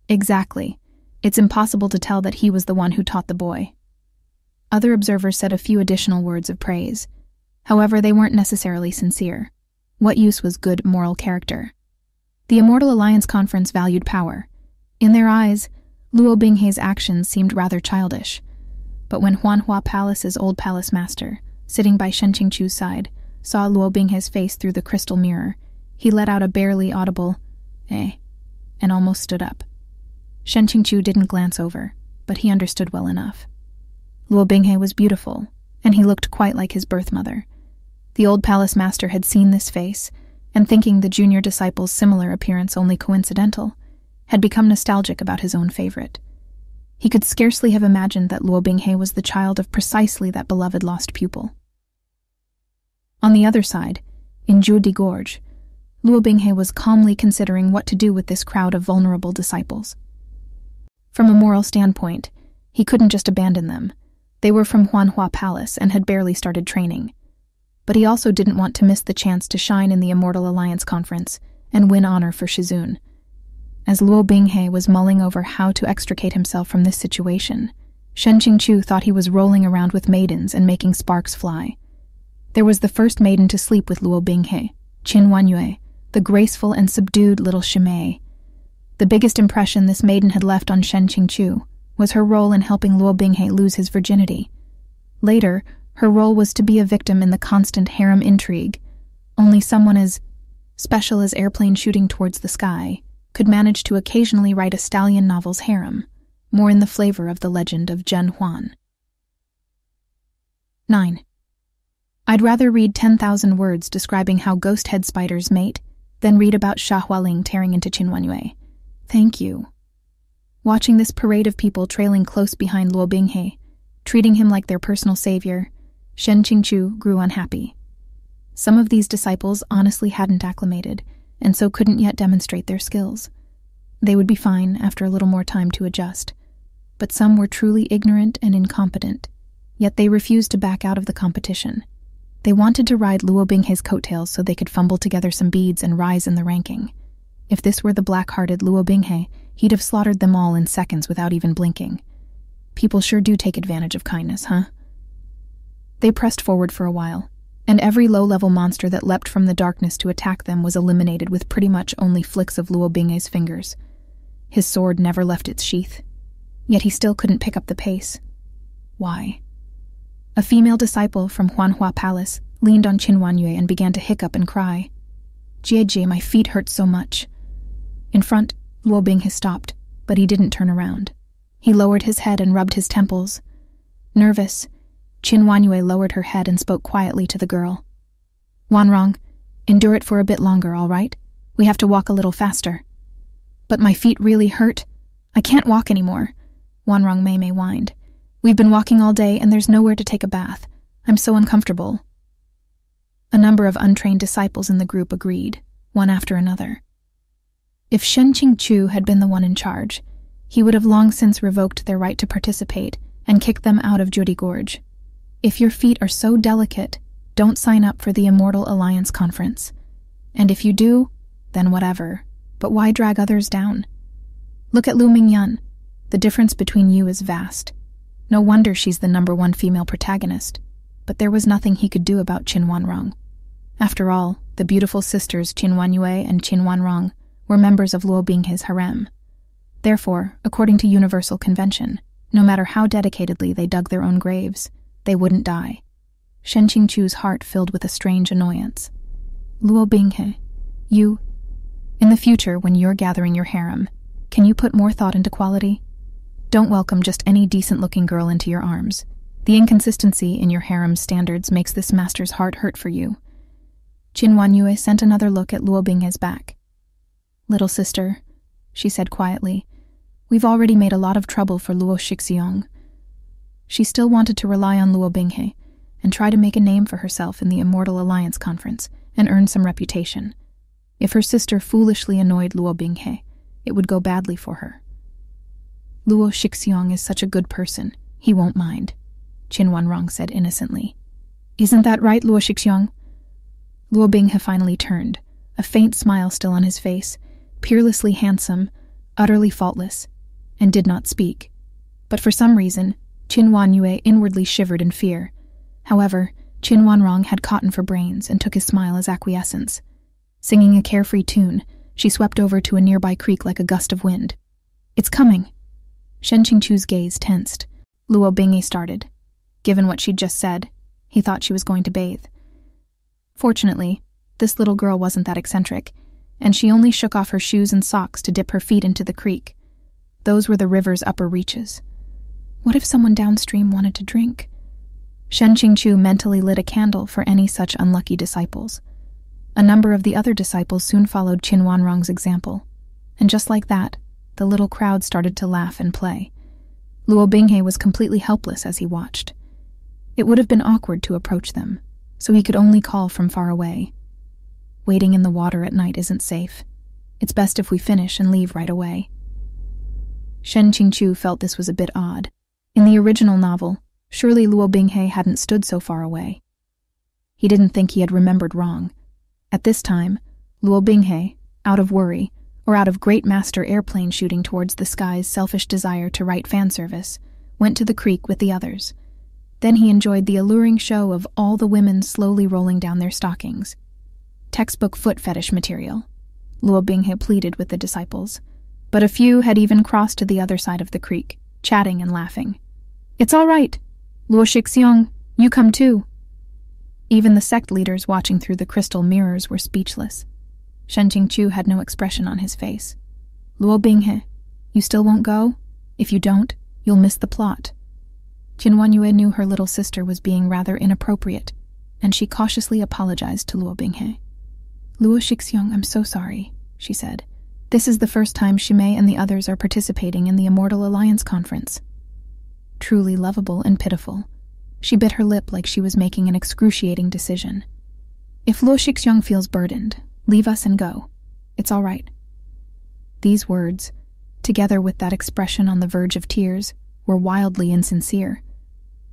"Exactly. It's impossible to tell that he was the one who taught the boy." Other observers said a few additional words of praise. However, they weren't necessarily sincere. What use was good moral character? The Immortal Alliance Conference valued power. In their eyes, Luo Binghe's actions seemed rather childish. But when Huanhua Palace's old palace master, sitting by Shen Qingqiu's side, saw Luo Binghe's face through the crystal mirror, he let out a barely audible, "eh," and almost stood up. Shen Qingqiu didn't glance over, but he understood well enough. Luo Binghe was beautiful, and he looked quite like his birth mother. The old palace master had seen this face, and thinking the junior disciple's similar appearance only coincidental, had become nostalgic about his own favorite. He could scarcely have imagined that Luo Binghe was the child of precisely that beloved lost pupil. On the other side, in Juedi Gorge, Luo Binghe was calmly considering what to do with this crowd of vulnerable disciples. From a moral standpoint, he couldn't just abandon them. They were from Huanhua Palace and had barely started training. But he also didn't want to miss the chance to shine in the Immortal Alliance Conference and win honor for Shizun. As Luo Binghe was mulling over how to extricate himself from this situation, Shen Qingqiu thought he was rolling around with maidens and making sparks fly. There was the first maiden to sleep with Luo Binghe, Qin Wanyue, the graceful and subdued little Shimei. The biggest impression this maiden had left on Shen Qingqiu was her role in helping Luo Binghe lose his virginity. Later, her role was to be a victim in the constant harem intrigue. Only someone as special as Airplane Shooting Towards the Sky could manage to occasionally write a stallion novel's harem, more in the flavor of the legend of Zhen Huan. 9. I'd rather read 10,000 words describing how ghost-head spiders mate than read about Xia Hualing tearing into Qin Wanyue. Thank you. Watching this parade of people trailing close behind Luo Binghe, treating him like their personal savior, Shen Qingqiu grew unhappy. Some of these disciples honestly hadn't acclimated, and so couldn't yet demonstrate their skills. They would be fine after a little more time to adjust. But some were truly ignorant and incompetent, yet they refused to back out of the competition. They wanted to ride Luo Binghe's coattails so they could fumble together some beads and rise in the ranking. If this were the black-hearted Luo Binghe, he'd have slaughtered them all in seconds without even blinking. People sure do take advantage of kindness, huh? They pressed forward for a while, and every low-level monster that leapt from the darkness to attack them was eliminated with pretty much only flicks of Luo Binghe's fingers. His sword never left its sheath, yet he still couldn't pick up the pace. Why? A female disciple from Huanhua Palace leaned on Qin Wanyue and began to hiccup and cry. "Jie Jie, my feet hurt so much." In front, Luo Binghe stopped, but he didn't turn around. He lowered his head and rubbed his temples. Nervous, Qin Wanyue lowered her head and spoke quietly to the girl. "Wanrong, endure it for a bit longer, all right? We have to walk a little faster." "But my feet really hurt. I can't walk anymore," Wanrong Mei whined. "We've been walking all day and there's nowhere to take a bath. I'm so uncomfortable." A number of untrained disciples in the group agreed, one after another. If Shen Qingqiu had been the one in charge, he would have long since revoked their right to participate and kicked them out of Juedi Gorge. If your feet are so delicate, don't sign up for the Immortal Alliance Conference. And if you do, then whatever. But why drag others down? Look at Lu Mingyan. The difference between you is vast. No wonder she's the #1 female protagonist. But there was nothing he could do about Qin Wanrong. After all, the beautiful sisters Qin Wanyue and Qin Wanrong were members of Luo Binghe's harem. Therefore, according to universal convention, no matter how dedicatedly they dug their own graves, they wouldn't die. Shen Qingqiu's heart filled with a strange annoyance. "Luo Binghe, you... in the future, when you're gathering your harem, can you put more thought into quality? Don't welcome just any decent-looking girl into your arms. The inconsistency in your harem standards makes this master's heart hurt for you." Qin Wanyue sent another look at Luo Binghe's back. "Little sister," she said quietly, "we've already made a lot of trouble for Luo Shixiong." She still wanted to rely on Luo Binghe and try to make a name for herself in the Immortal Alliance Conference and earn some reputation. If her sister foolishly annoyed Luo Binghe, it would go badly for her. "Luo Shixiong is such a good person, he won't mind," Qin Wanrong said innocently. "Isn't that right, Luo Shixiong?" Luo Binghe finally turned, a faint smile still on his face, peerlessly handsome, utterly faultless, and did not speak. But for some reason, Qin Wanyue inwardly shivered in fear. However, Qin Wanrong had cotton for brains and took his smile as acquiescence. Singing a carefree tune, she swept over to a nearby creek like a gust of wind. "It's coming." Shen Qingqiu's gaze tensed. Luo Binghe started. Given what she'd just said, he thought she was going to bathe. Fortunately, this little girl wasn't that eccentric, and she only shook off her shoes and socks to dip her feet into the creek. Those were the river's upper reaches. What if someone downstream wanted to drink? Shen Qingqiu mentally lit a candle for any such unlucky disciples. A number of the other disciples soon followed Qin Wanrong's example, and just like that, the little crowd started to laugh and play. Luo Binghe was completely helpless as he watched. It would have been awkward to approach them, so he could only call from far away. "Waiting in the water at night isn't safe. It's best if we finish and leave right away." Shen Qingqiu felt this was a bit odd. In the original novel, surely Luo Binghe hadn't stood so far away. He didn't think he had remembered wrong. At this time, Luo Binghe, out of worry, or out of great master Airplane Shooting Towards the Sky's selfish desire to write fan service, went to the creek with the others. Then he enjoyed the alluring show of all the women slowly rolling down their stockings. textbook foot fetish material, Luo Binghe pleaded with the disciples, but a few had even crossed to the other side of the creek, chatting and laughing. "It's all right. Luo Shixiong, you come too." Even the sect leaders watching through the crystal mirrors were speechless. Shen Qingqiu had no expression on his face. "Luo Binghe, you still won't go? If you don't, you'll miss the plot." Qin Wanyue knew her little sister was being rather inappropriate, and she cautiously apologized to Luo Binghe. "Luo Shixiong, I'm so sorry," she said. "This is the first time Shimei and the others are participating in the Immortal Alliance Conference." Truly lovable and pitiful, she bit her lip like she was making an excruciating decision. "If Luo Shixiong feels burdened, leave us and go. It's all right." These words, together with that expression on the verge of tears, were wildly insincere.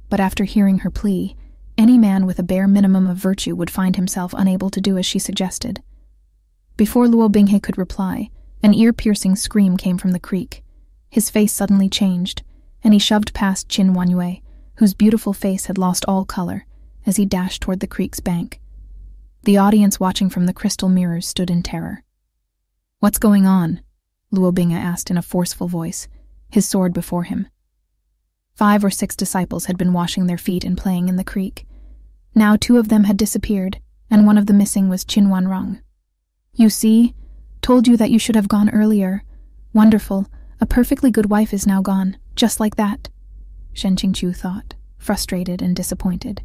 But after hearing her plea, any man with a bare minimum of virtue would find himself unable to do as she suggested. Before Luo Binghe could reply, an ear-piercing scream came from the creek. His face suddenly changed, and he shoved past Qin Wanyue, whose beautiful face had lost all color, as he dashed toward the creek's bank. The audience watching from the crystal mirrors stood in terror. "What's going on?" Luo Binghe asked in a forceful voice, his sword before him. 5 or 6 disciples had been washing their feet and playing in the creek. Now 2 of them had disappeared, and one of the missing was Qin Wanrong. "You see? Told you that you should have gone earlier. Wonderful, a perfectly good wife is now gone, just like that," Shen Qingqiu thought, frustrated and disappointed.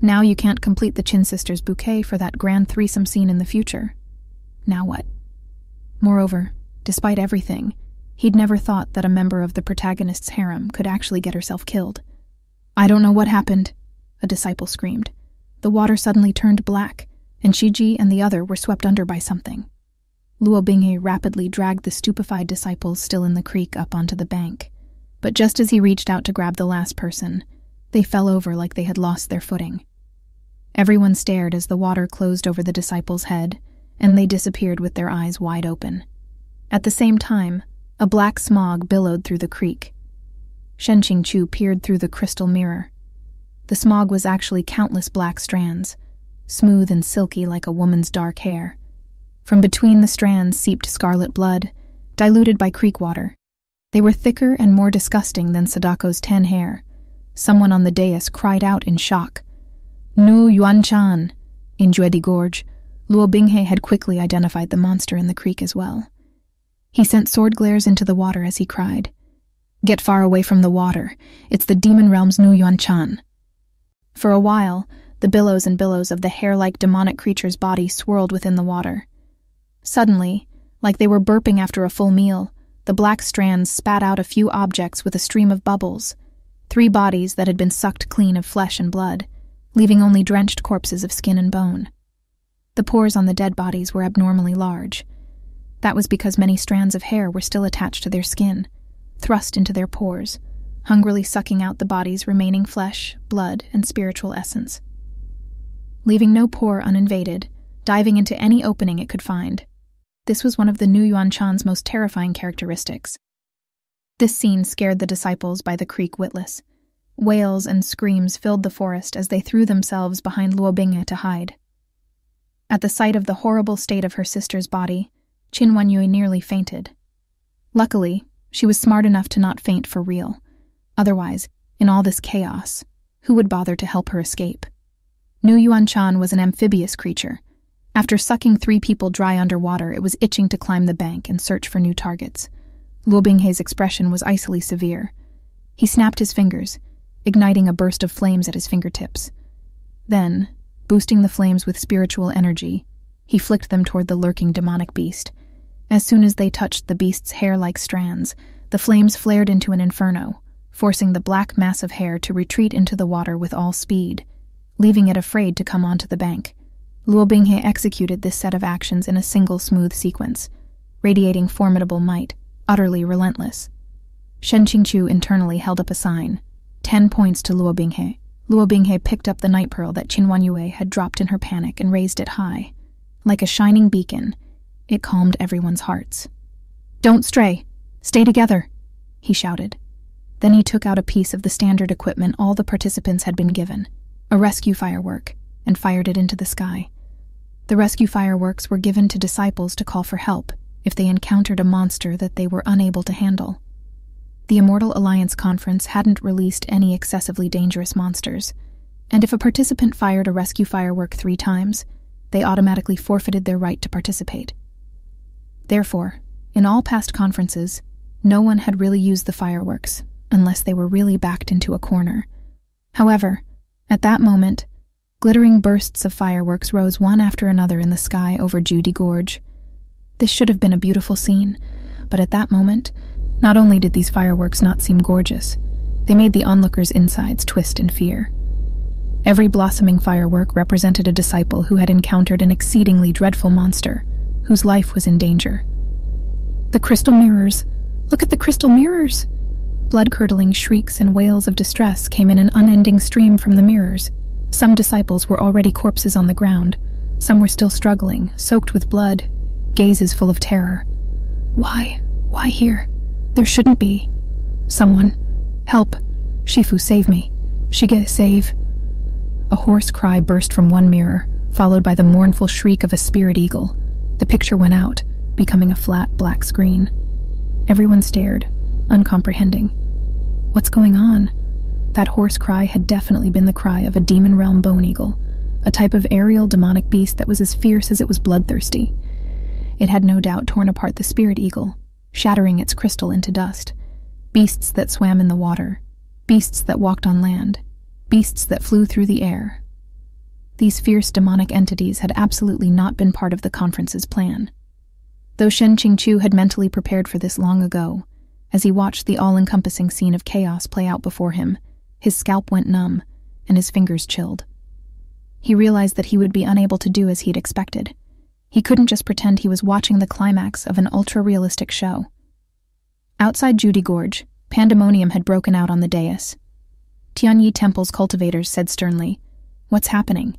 Now you can't complete the Qin sisters' bouquet for that grand threesome scene in the future. Now what? Moreover, despite everything, he'd never thought that a member of the protagonist's harem could actually get herself killed. "I don't know what happened," a disciple screamed. The water suddenly turned black, and Shiji and the other were swept under by something. Luo Binghe rapidly dragged the stupefied disciples still in the creek up onto the bank. But just as he reached out to grab the last person, they fell over like they had lost their footing. Everyone stared as the water closed over the disciples' head, and they disappeared with their eyes wide open. At the same time, a black smog billowed through the creek. Shen Qingqiu peered through the crystal mirror. The smog was actually countless black strands, smooth and silky like a woman's dark hair. From between the strands seeped scarlet blood, diluted by creek water. They were thicker and more disgusting than Sadako's 10 hair. Someone on the dais cried out in shock. "Nüyuan Chan!" In Juedi Gorge, Luo Binghe had quickly identified the monster in the creek as well. He sent sword glares into the water as he cried, "Get far away from the water. It's the demon realm's Nüyuan Chan." For a while, the billows and billows of the hair-like demonic creature's body swirled within the water. Suddenly, like they were burping after a full meal, the black strands spat out a few objects with a stream of bubbles, 3 bodies that had been sucked clean of flesh and blood, leaving only drenched corpses of skin and bone. The pores on the dead bodies were abnormally large. That was because many strands of hair were still attached to their skin, thrust into their pores, hungrily sucking out the body's remaining flesh, blood, and spiritual essence. Leaving no pore uninvaded, diving into any opening it could find. This was one of the Nüyuan Chan's most terrifying characteristics. This scene scared the disciples by the creek witless. Wails and screams filled the forest as they threw themselves behind Luo Binghe to hide. At the sight of the horrible state of her sister's body, Qin Wanyue nearly fainted. Luckily, she was smart enough to not faint for real. Otherwise, in all this chaos, who would bother to help her escape? Nüyuan Chan was an amphibious creature. After sucking 3 people dry underwater, it was itching to climb the bank and search for new targets. Luo Binghe's expression was icily severe. He snapped his fingers, igniting a burst of flames at his fingertips. Then, boosting the flames with spiritual energy, he flicked them toward the lurking demonic beast. As soon as they touched the beast's hair-like strands, the flames flared into an inferno, forcing the black mass of hair to retreat into the water with all speed, leaving it afraid to come onto the bank. Luo Binghe executed this set of actions in a single smooth sequence, radiating formidable might, utterly relentless. Shen Qingqiu internally held up a sign, 10 points to Luo Binghe. Luo Binghe picked up the night pearl that Qin Wanyue had dropped in her panic and raised it high. Like a shining beacon, it calmed everyone's hearts. "Don't stray! Stay together!" he shouted. Then he took out a piece of the standard equipment all the participants had been given, a rescue firework, and fired it into the sky. The rescue fireworks were given to disciples to call for help if they encountered a monster that they were unable to handle. The Immortal Alliance Conference hadn't released any excessively dangerous monsters, and if a participant fired a rescue firework 3 times, they automatically forfeited their right to participate. Therefore, in all past conferences, no one had really used the fireworks unless they were really backed into a corner. However, at that moment, glittering bursts of fireworks rose one after another in the sky over Juedi Gorge. This should have been a beautiful scene, but at that moment, not only did these fireworks not seem gorgeous, they made the onlookers' insides twist in fear. Every blossoming firework represented a disciple who had encountered an exceedingly dreadful monster, whose life was in danger. The crystal mirrors! Look at the crystal mirrors! Blood-curdling shrieks and wails of distress came in an unending stream from the mirrors. Some disciples were already corpses on the ground. Some were still struggling, soaked with blood, gazes full of terror. Why? Why here? There shouldn't be. Someone. Help. Shifu, save me. Shige, save. A hoarse cry burst from one mirror, followed by the mournful shriek of a spirit eagle. The picture went out, becoming a flat black screen. Everyone stared, uncomprehending. What's going on? That hoarse cry had definitely been the cry of a demon realm bone eagle, a type of aerial demonic beast that was as fierce as it was bloodthirsty. It had no doubt torn apart the spirit eagle, shattering its crystal into dust. Beasts that swam in the water, beasts that walked on land, beasts that flew through the air. These fierce demonic entities had absolutely not been part of the conference's plan. Though Shen Qingqiu had mentally prepared for this long ago, as he watched the all-encompassing scene of chaos play out before him, his scalp went numb, and his fingers chilled. He realized that he would be unable to do as he'd expected. He couldn't just pretend he was watching the climax of an ultra-realistic show. Outside Juedi Gorge, pandemonium had broken out on the dais. Tianyi Temple's cultivators said sternly, "What's happening?"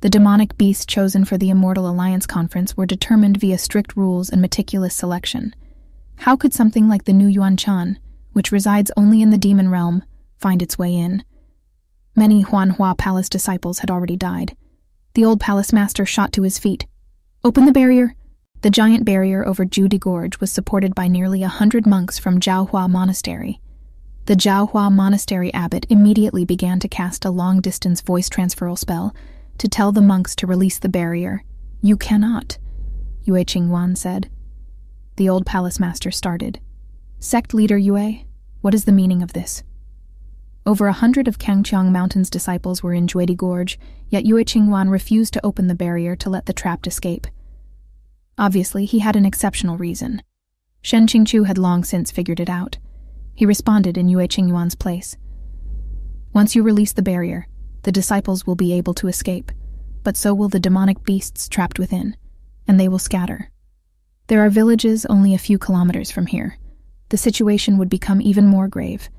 The demonic beasts chosen for the Immortal Alliance Conference were determined via strict rules and meticulous selection. How could something like the Nüyuan Chan, which resides only in the demon realm, find its way in? Many Huanhua Palace disciples had already died. The old palace master shot to his feet. "Open the barrier!" The giant barrier over Juedi Gorge was supported by nearly 100 monks from Zhaohua Monastery. The Zhaohua Monastery abbot immediately began to cast a long-distance voice transferal spell to tell the monks to release the barrier. "You cannot," Yue Qingyuan said. The old palace master started. "Sect leader Yue, what is the meaning of this?" Over 100 of Cang Qiong Mountain's disciples were in Juedi Gorge, yet Yue Qingyuan refused to open the barrier to let the trapped escape. Obviously, he had an exceptional reason. Shen Qingqiu had long since figured it out. He responded in Yue Qingyuan's place. "Once you release the barrier, the disciples will be able to escape, but so will the demonic beasts trapped within, and they will scatter. There are villages only a few kilometers from here. The situation would become even more grave.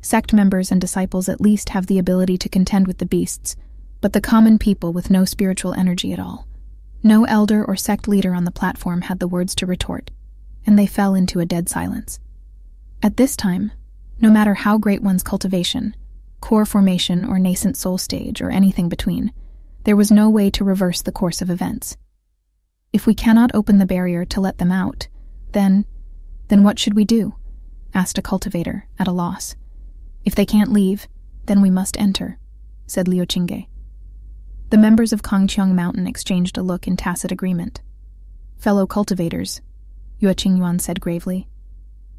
Sect members and disciples at least have the ability to contend with the beasts, but the common people with no spiritual energy at all." No elder or sect leader on the platform had the words to retort, and they fell into a dead silence. At this time, no matter how great one's cultivation, core formation or nascent soul stage or anything between, there was no way to reverse the course of events. "If we cannot open the barrier to let them out, then what should we do?" asked a cultivator, at a loss. "If they can't leave, then we must enter," said Liu Qingge. The members of Cang Qiong Mountain exchanged a look in tacit agreement. "Fellow cultivators," Yue Qingyuan said gravely,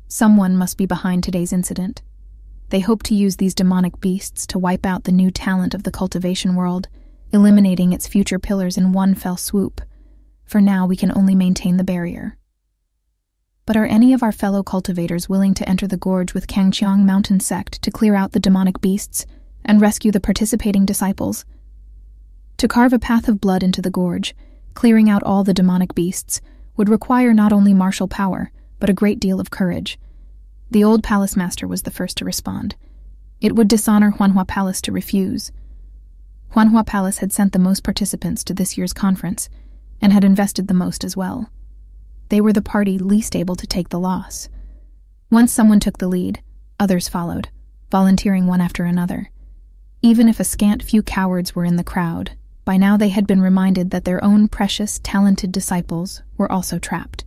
"someone must be behind today's incident. They hope to use these demonic beasts to wipe out the new talent of the cultivation world, eliminating its future pillars in one fell swoop. For now, we can only maintain the barrier." "But are any of our fellow cultivators willing to enter the gorge with Cang Qiong Mountain sect to clear out the demonic beasts and rescue the participating disciples?" To carve a path of blood into the gorge, clearing out all the demonic beasts, would require not only martial power, but a great deal of courage. The old palace master was the first to respond. It would dishonor Huanhua Palace to refuse. Huanhua Palace had sent the most participants to this year's conference, and had invested the most as well. They were the party least able to take the loss. Once someone took the lead, others followed, volunteering one after another. Even if a scant few cowards were in the crowd, By now they had been reminded that their own precious, talented disciples were also trapped.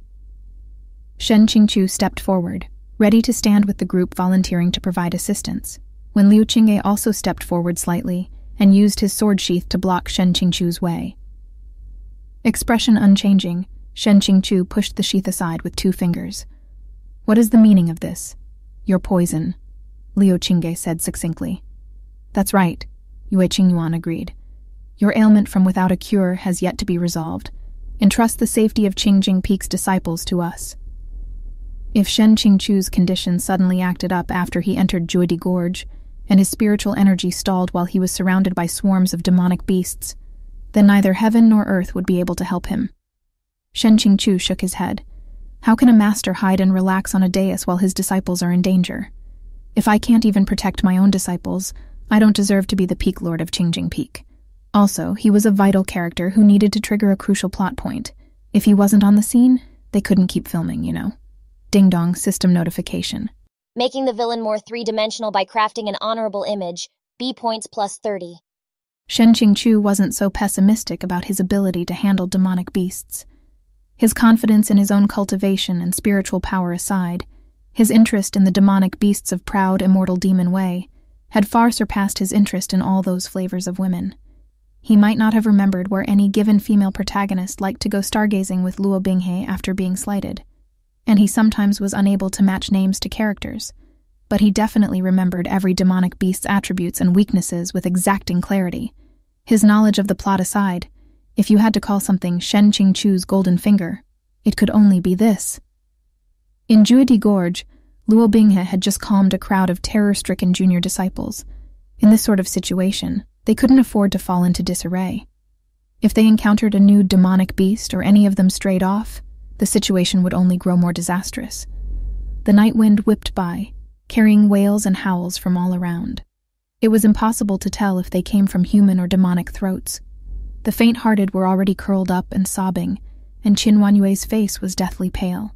Shen Qingqiu stepped forward, ready to stand with the group volunteering to provide assistance, when Liu Qingge also stepped forward slightly and used his sword sheath to block Shen Qingqiu's way. Expression unchanging, Shen Qingqiu pushed the sheath aside with two fingers. "What is the meaning of this? Your poison," Liu Qingge said succinctly. "That's right," Yue Qingyuan agreed. "Your ailment from without a cure has yet to be resolved. Entrust the safety of Qingjing Peak's disciples to us." If Shen Qingqiu's condition suddenly acted up after he entered Juedi Gorge, and his spiritual energy stalled while he was surrounded by swarms of demonic beasts, then neither heaven nor earth would be able to help him. Shen Qingqiu shook his head. "How can a master hide and relax on a dais while his disciples are in danger? If I can't even protect my own disciples, I don't deserve to be the peak lord of Qingjing Peak." Also, he was a vital character who needed to trigger a crucial plot point. If he wasn't on the scene, they couldn't keep filming, you know. Ding-dong, system notification. Making the villain more three-dimensional by crafting an honorable image. B points plus 30. Shen Qingqiu wasn't so pessimistic about his ability to handle demonic beasts. His confidence in his own cultivation and spiritual power aside, his interest in the demonic beasts of Proud Immortal Demon Way had far surpassed his interest in all those flavors of women. He might not have remembered where any given female protagonist liked to go stargazing with Luo Binghe after being slighted, and he sometimes was unable to match names to characters, but he definitely remembered every demonic beast's attributes and weaknesses with exacting clarity. His knowledge of the plot aside, if you had to call something Shen Qingqiu's golden finger, it could only be this. In Juedi Gorge, Luo Binghe had just calmed a crowd of terror-stricken junior disciples. In this sort of situation, they couldn't afford to fall into disarray. If they encountered a new demonic beast or any of them strayed off, the situation would only grow more disastrous. The night wind whipped by, carrying wails and howls from all around. It was impossible to tell if they came from human or demonic throats. The faint-hearted were already curled up and sobbing, and Qin Wanyue's face was deathly pale.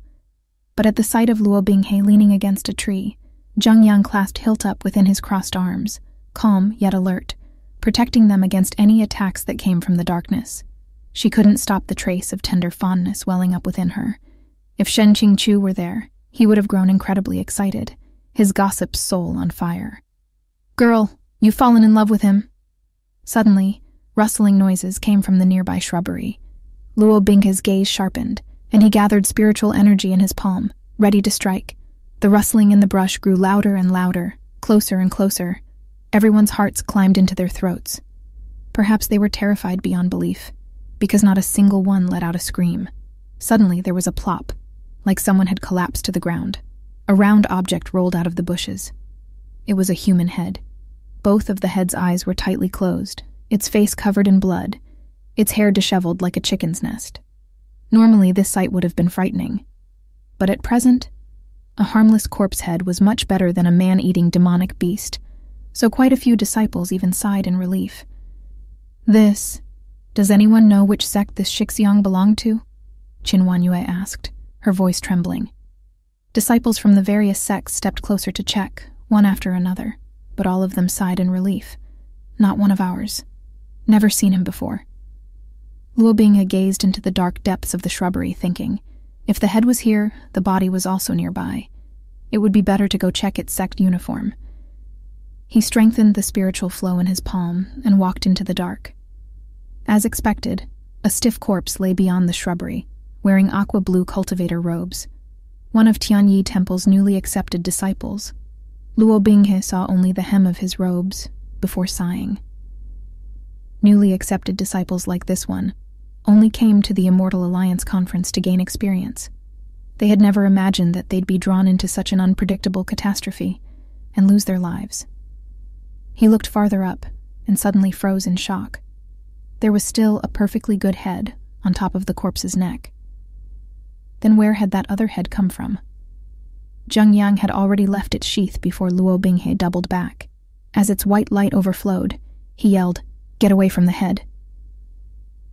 But at the sight of Luo Binghe leaning against a tree, Zhengyang clasped hilt up within his crossed arms, calm yet alert, protecting them against any attacks that came from the darkness. She couldn't stop the trace of tender fondness welling up within her. If Shen Qingqiu were there, he would have grown incredibly excited, his gossip's soul on fire. "Girl, you've fallen in love with him." Suddenly, rustling noises came from the nearby shrubbery. Luo Binghe's gaze sharpened, and he gathered spiritual energy in his palm, ready to strike. The rustling in the brush grew louder and louder, closer and closer. Everyone's hearts climbed into their throats. Perhaps they were terrified beyond belief, because not a single one let out a scream. Suddenly there was a plop, like someone had collapsed to the ground. A round object rolled out of the bushes. It was a human head. Both of the head's eyes were tightly closed, its face covered in blood, its hair disheveled like a chicken's nest. Normally, this sight would have been frightening. But at present, a harmless corpse head was much better than a man-eating demonic beast, so quite a few disciples even sighed in relief. "This... does anyone know which sect this Shixiang belonged to?" Qin Wanyue asked, her voice trembling. Disciples from the various sects stepped closer to check, one after another, but all of them sighed in relief. "Not one of ours. Never seen him before." Luo Binghe gazed into the dark depths of the shrubbery, thinking, if the head was here, the body was also nearby. It would be better to go check its sect uniform. He strengthened the spiritual flow in his palm and walked into the dark. As expected, a stiff corpse lay beyond the shrubbery, wearing aqua-blue cultivator robes. One of Tianyi Temple's newly accepted disciples. Luo Binghe saw only the hem of his robes before sighing. Newly accepted disciples like this one only came to the Immortal Alliance Conference to gain experience. They had never imagined that they'd be drawn into such an unpredictable catastrophe and lose their lives. He looked farther up and suddenly froze in shock. There was still a perfectly good head on top of the corpse's neck. Then where had that other head come from? Zhengyang had already left its sheath before Luo Binghe doubled back. As its white light overflowed, he yelled, "Get away from the head."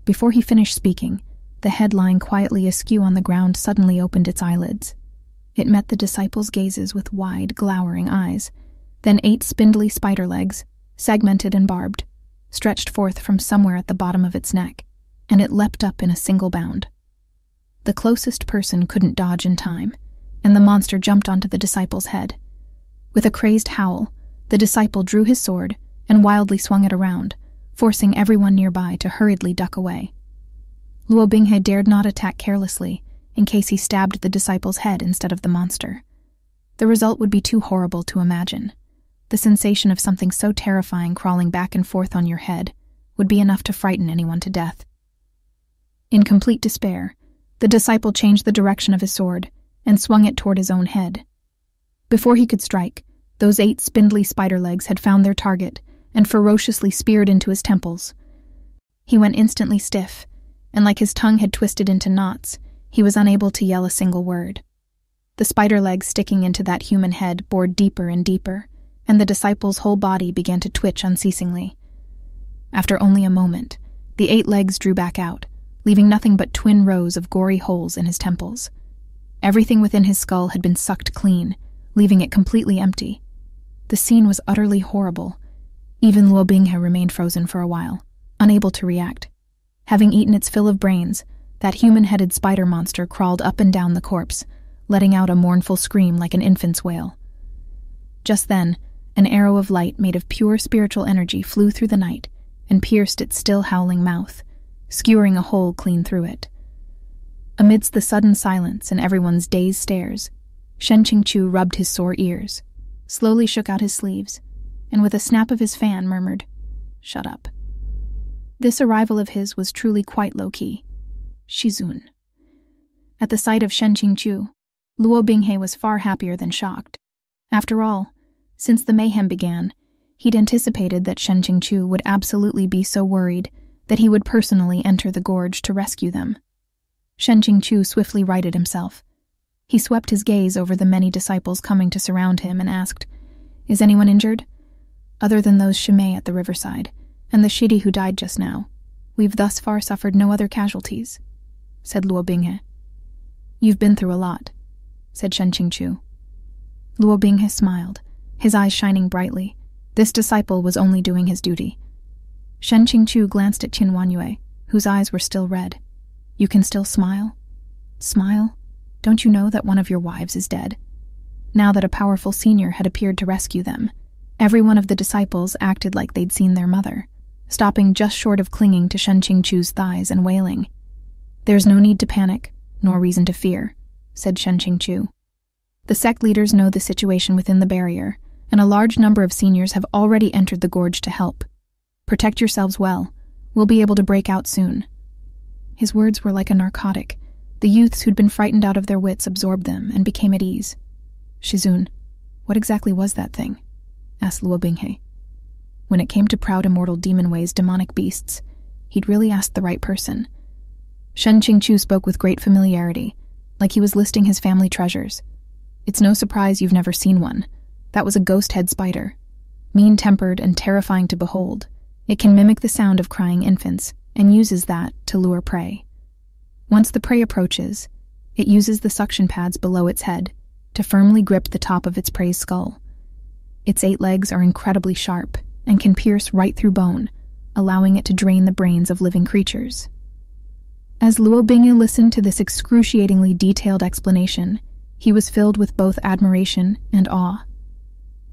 Before he finished speaking, the head lying quietly askew on the ground suddenly opened its eyelids. It met the disciples' gazes with wide, glowering eyes, then 8 spindly spider legs, segmented and barbed, stretched forth from somewhere at the bottom of its neck, and it leapt up in a single bound. The closest person couldn't dodge in time, and the monster jumped onto the disciple's head. With a crazed howl, the disciple drew his sword and wildly swung it around, forcing everyone nearby to hurriedly duck away. Luo Binghe dared not attack carelessly, in case he stabbed the disciple's head instead of the monster. The result would be too horrible to imagine. The sensation of something so terrifying crawling back and forth on your head would be enough to frighten anyone to death. In complete despair, the disciple changed the direction of his sword and swung it toward his own head. Before he could strike, those 8 spindly spider legs had found their target and ferociously speared into his temples. He went instantly stiff, and like his tongue had twisted into knots, he was unable to yell a single word. The spider legs sticking into that human head bored deeper and deeper, and the disciple's whole body began to twitch unceasingly. After only a moment, the 8 legs drew back out, leaving nothing but twin rows of gory holes in his temples. Everything within his skull had been sucked clean, leaving it completely empty. The scene was utterly horrible. Even Luo Binghe remained frozen for a while, unable to react. Having eaten its fill of brains, that human-headed spider monster crawled up and down the corpse, letting out a mournful scream like an infant's wail. Just then, an arrow of light made of pure spiritual energy flew through the night and pierced its still howling mouth, skewering a hole clean through it. Amidst the sudden silence and everyone's dazed stares, Shen Qingqiu rubbed his sore ears, slowly shook out his sleeves, and with a snap of his fan murmured, "Shut up." This arrival of his was truly quite low-key. Shizun. At the sight of Shen Qingqiu, Luo Binghe was far happier than shocked. After all, since the mayhem began, he'd anticipated that Shen Qingqiu would absolutely be so worried that he would personally enter the gorge to rescue them. Shen Qingqiu swiftly righted himself. He swept his gaze over the many disciples coming to surround him and asked, "Is anyone injured? Other than those Shimei at the riverside, and the Shidi who died just now, we've thus far suffered no other casualties," said Luo Binghe. "You've been through a lot," said Shen Qingqiu. Luo Binghe smiled, his eyes shining brightly. This disciple was only doing his duty. Shen Qingqiu glanced at Qin Wanyue, whose eyes were still red. "You can still smile? Smile? Don't you know that one of your wives is dead?" Now that a powerful senior had appeared to rescue them, every one of the disciples acted like they'd seen their mother, stopping just short of clinging to Shen Qingqiu's thighs and wailing. "There's no need to panic, nor reason to fear," said Shen Qingqiu. "The sect leaders know the situation within the barrier, and a large number of seniors have already entered the gorge to help. Protect yourselves well. We'll be able to break out soon." His words were like a narcotic. The youths who'd been frightened out of their wits absorbed them and became at ease. "Shizun, what exactly was that thing?" asked Luo Binghe. When it came to Proud Immortal Demon Way's demonic beasts, he'd really asked the right person. Shen Qingqiu spoke with great familiarity, like he was listing his family treasures. "It's no surprise you've never seen one. That was a ghost-head spider. Mean-tempered and terrifying to behold, it can mimic the sound of crying infants and uses that to lure prey. Once the prey approaches, it uses the suction pads below its head to firmly grip the top of its prey's skull. Its 8 legs are incredibly sharp and can pierce right through bone, allowing it to drain the brains of living creatures." As Luo Binghe listened to this excruciatingly detailed explanation, he was filled with both admiration and awe.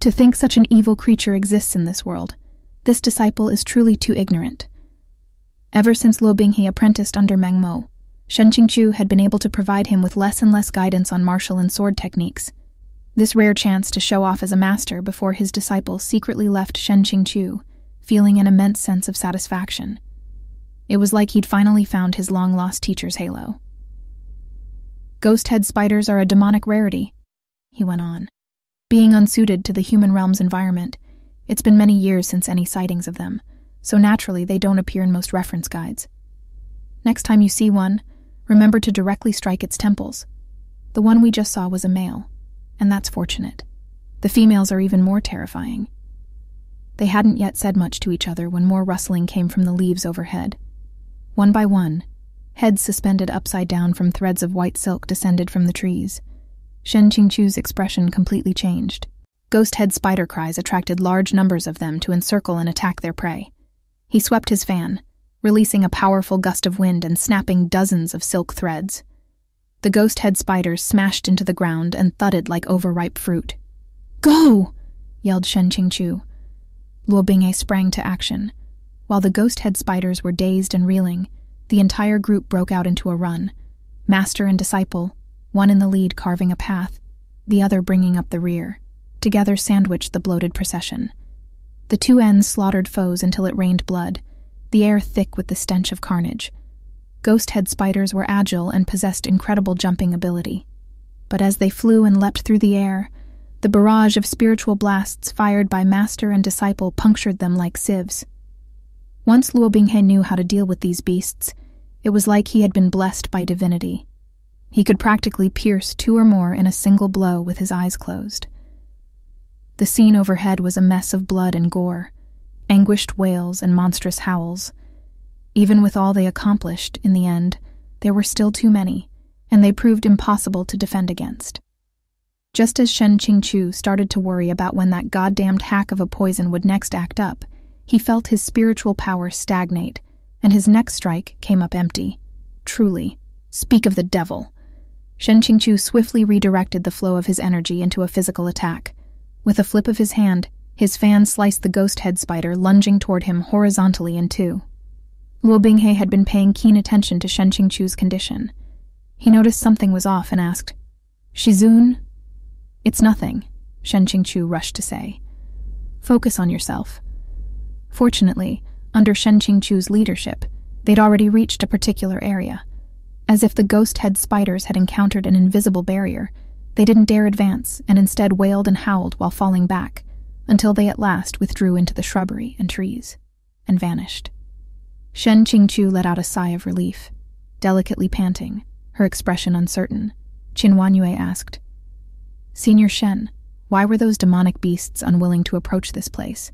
To think such an evil creature exists in this world, this disciple is truly too ignorant. Ever since Luo Binghe apprenticed under Meng Mo, Shen Qingqiu had been able to provide him with less and less guidance on martial and sword techniques. This rare chance to show off as a master before his disciple secretly left Shen Qingqiu, feeling an immense sense of satisfaction. It was like he'd finally found his long-lost teacher's halo. "Ghost-head spiders are a demonic rarity," he went on. "Being unsuited to the human realm's environment, it's been many years since any sightings of them, so naturally they don't appear in most reference guides. Next time you see one, remember to directly strike its temples. The one we just saw was a male, and that's fortunate. The females are even more terrifying." They hadn't yet said much to each other when more rustling came from the leaves overhead. One by one, heads suspended upside down from threads of white silk descended from the trees. Shen Qingqiu's expression completely changed. Ghost-head spider cries attracted large numbers of them to encircle and attack their prey. He swept his fan, releasing a powerful gust of wind and snapping dozens of silk threads. The ghost-head spiders smashed into the ground and thudded like overripe fruit. "Go!" yelled Shen Qingqiu. Luo Binghe sprang to action. While the ghost-head spiders were dazed and reeling, the entire group broke out into a run. Master and disciple, one in the lead carving a path, the other bringing up the rear, together sandwiched the bloated procession. The two ends slaughtered foes until it rained blood, the air thick with the stench of carnage. Ghost-head spiders were agile and possessed incredible jumping ability. But as they flew and leapt through the air, the barrage of spiritual blasts fired by master and disciple punctured them like sieves. Once Luo Binghe knew how to deal with these beasts, it was like he had been blessed by divinity. He could practically pierce two or more in a single blow with his eyes closed. The scene overhead was a mess of blood and gore, anguished wails and monstrous howls. Even with all they accomplished, in the end, there were still too many, and they proved impossible to defend against. Just as Shen Qingqiu started to worry about when that goddamned hack of a poison would next act up, he felt his spiritual power stagnate, and his next strike came up empty. Truly, speak of the devil. Shen Qingqiu swiftly redirected the flow of his energy into a physical attack. With a flip of his hand, his fan sliced the ghost-head spider, lunging toward him horizontally in two. Luo Binghe had been paying keen attention to Shen Qingqiu's condition. He noticed something was off and asked, "Shizun?" "It's nothing," Shen Qingqiu rushed to say. "Focus on yourself." Fortunately, under Shen Qingqiu's leadership, they'd already reached a particular area. As if the ghost-head spiders had encountered an invisible barrier, they didn't dare advance and instead wailed and howled while falling back, until they at last withdrew into the shrubbery and trees, and vanished. Shen Qingqiu let out a sigh of relief, delicately panting, her expression uncertain. Qin Wanyue asked, "Senior Shen, why were those demonic beasts unwilling to approach this place?"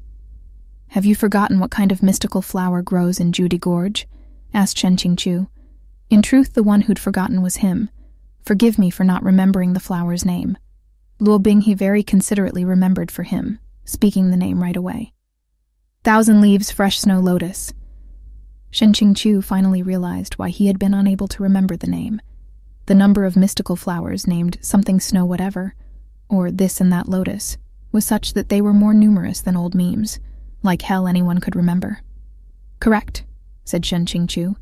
"Have you forgotten what kind of mystical flower grows in Juedi Gorge?" asked Shen Qingqiu. In truth, the one who'd forgotten was him. Forgive me for not remembering the flower's name. Luo Binghe very considerately remembered for him, speaking the name right away. "Thousand Leaves Fresh Snow Lotus." Shen Qingqiu finally realized why he had been unable to remember the name. The number of mystical flowers named something snow whatever, or this and that lotus, was such that they were more numerous than old memes, like hell anyone could remember. "Correct," said Shen Qingqiu.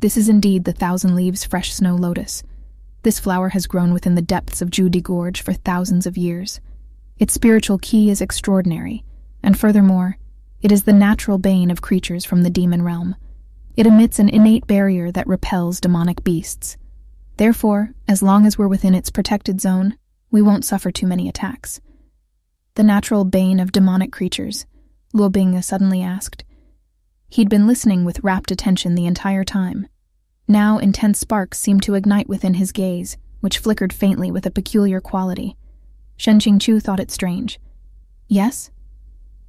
"This is indeed the Thousand Leaves Fresh Snow Lotus. This flower has grown within the depths of Juedi Gorge for thousands of years. Its spiritual key is extraordinary, and furthermore, it is the natural bane of creatures from the demon realm. It emits an innate barrier that repels demonic beasts. Therefore, as long as we're within its protected zone, we won't suffer too many attacks." "The natural bane of demonic creatures?" Luo Binghe suddenly asked. He'd been listening with rapt attention the entire time. Now intense sparks seemed to ignite within his gaze, which flickered faintly with a peculiar quality. Shen Qingqiu thought it strange. "Yes?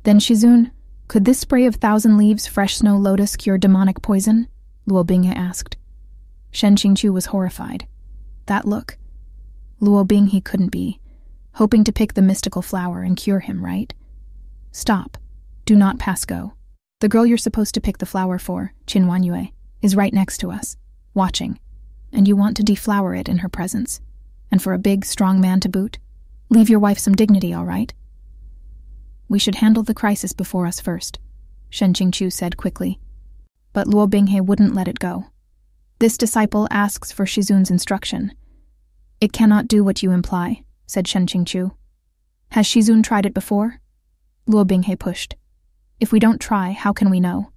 Then Shizun, could this spray of Thousand Leaves Fresh Snow Lotus cure demonic poison?" Luo Binghe asked. Shen Qingqiu was horrified. That look. Luo Binghe couldn't be, hoping to pick the mystical flower and cure him, right? "Stop. Do not pass go. The girl you're supposed to pick the flower for, Qin Wanyue, is right next to us, watching, and you want to deflower it in her presence, and for a big, strong man to boot? Leave your wife some dignity, all right?" "We should handle the crisis before us first," Shen Qingqiu said quickly. But Luo Binghe wouldn't let it go. "This disciple asks for Shizun's instruction." "It cannot do what you imply," said Shen Qingqiu. "Has Shizun tried it before?" Luo Binghe pushed. "If we don't try, how can we know?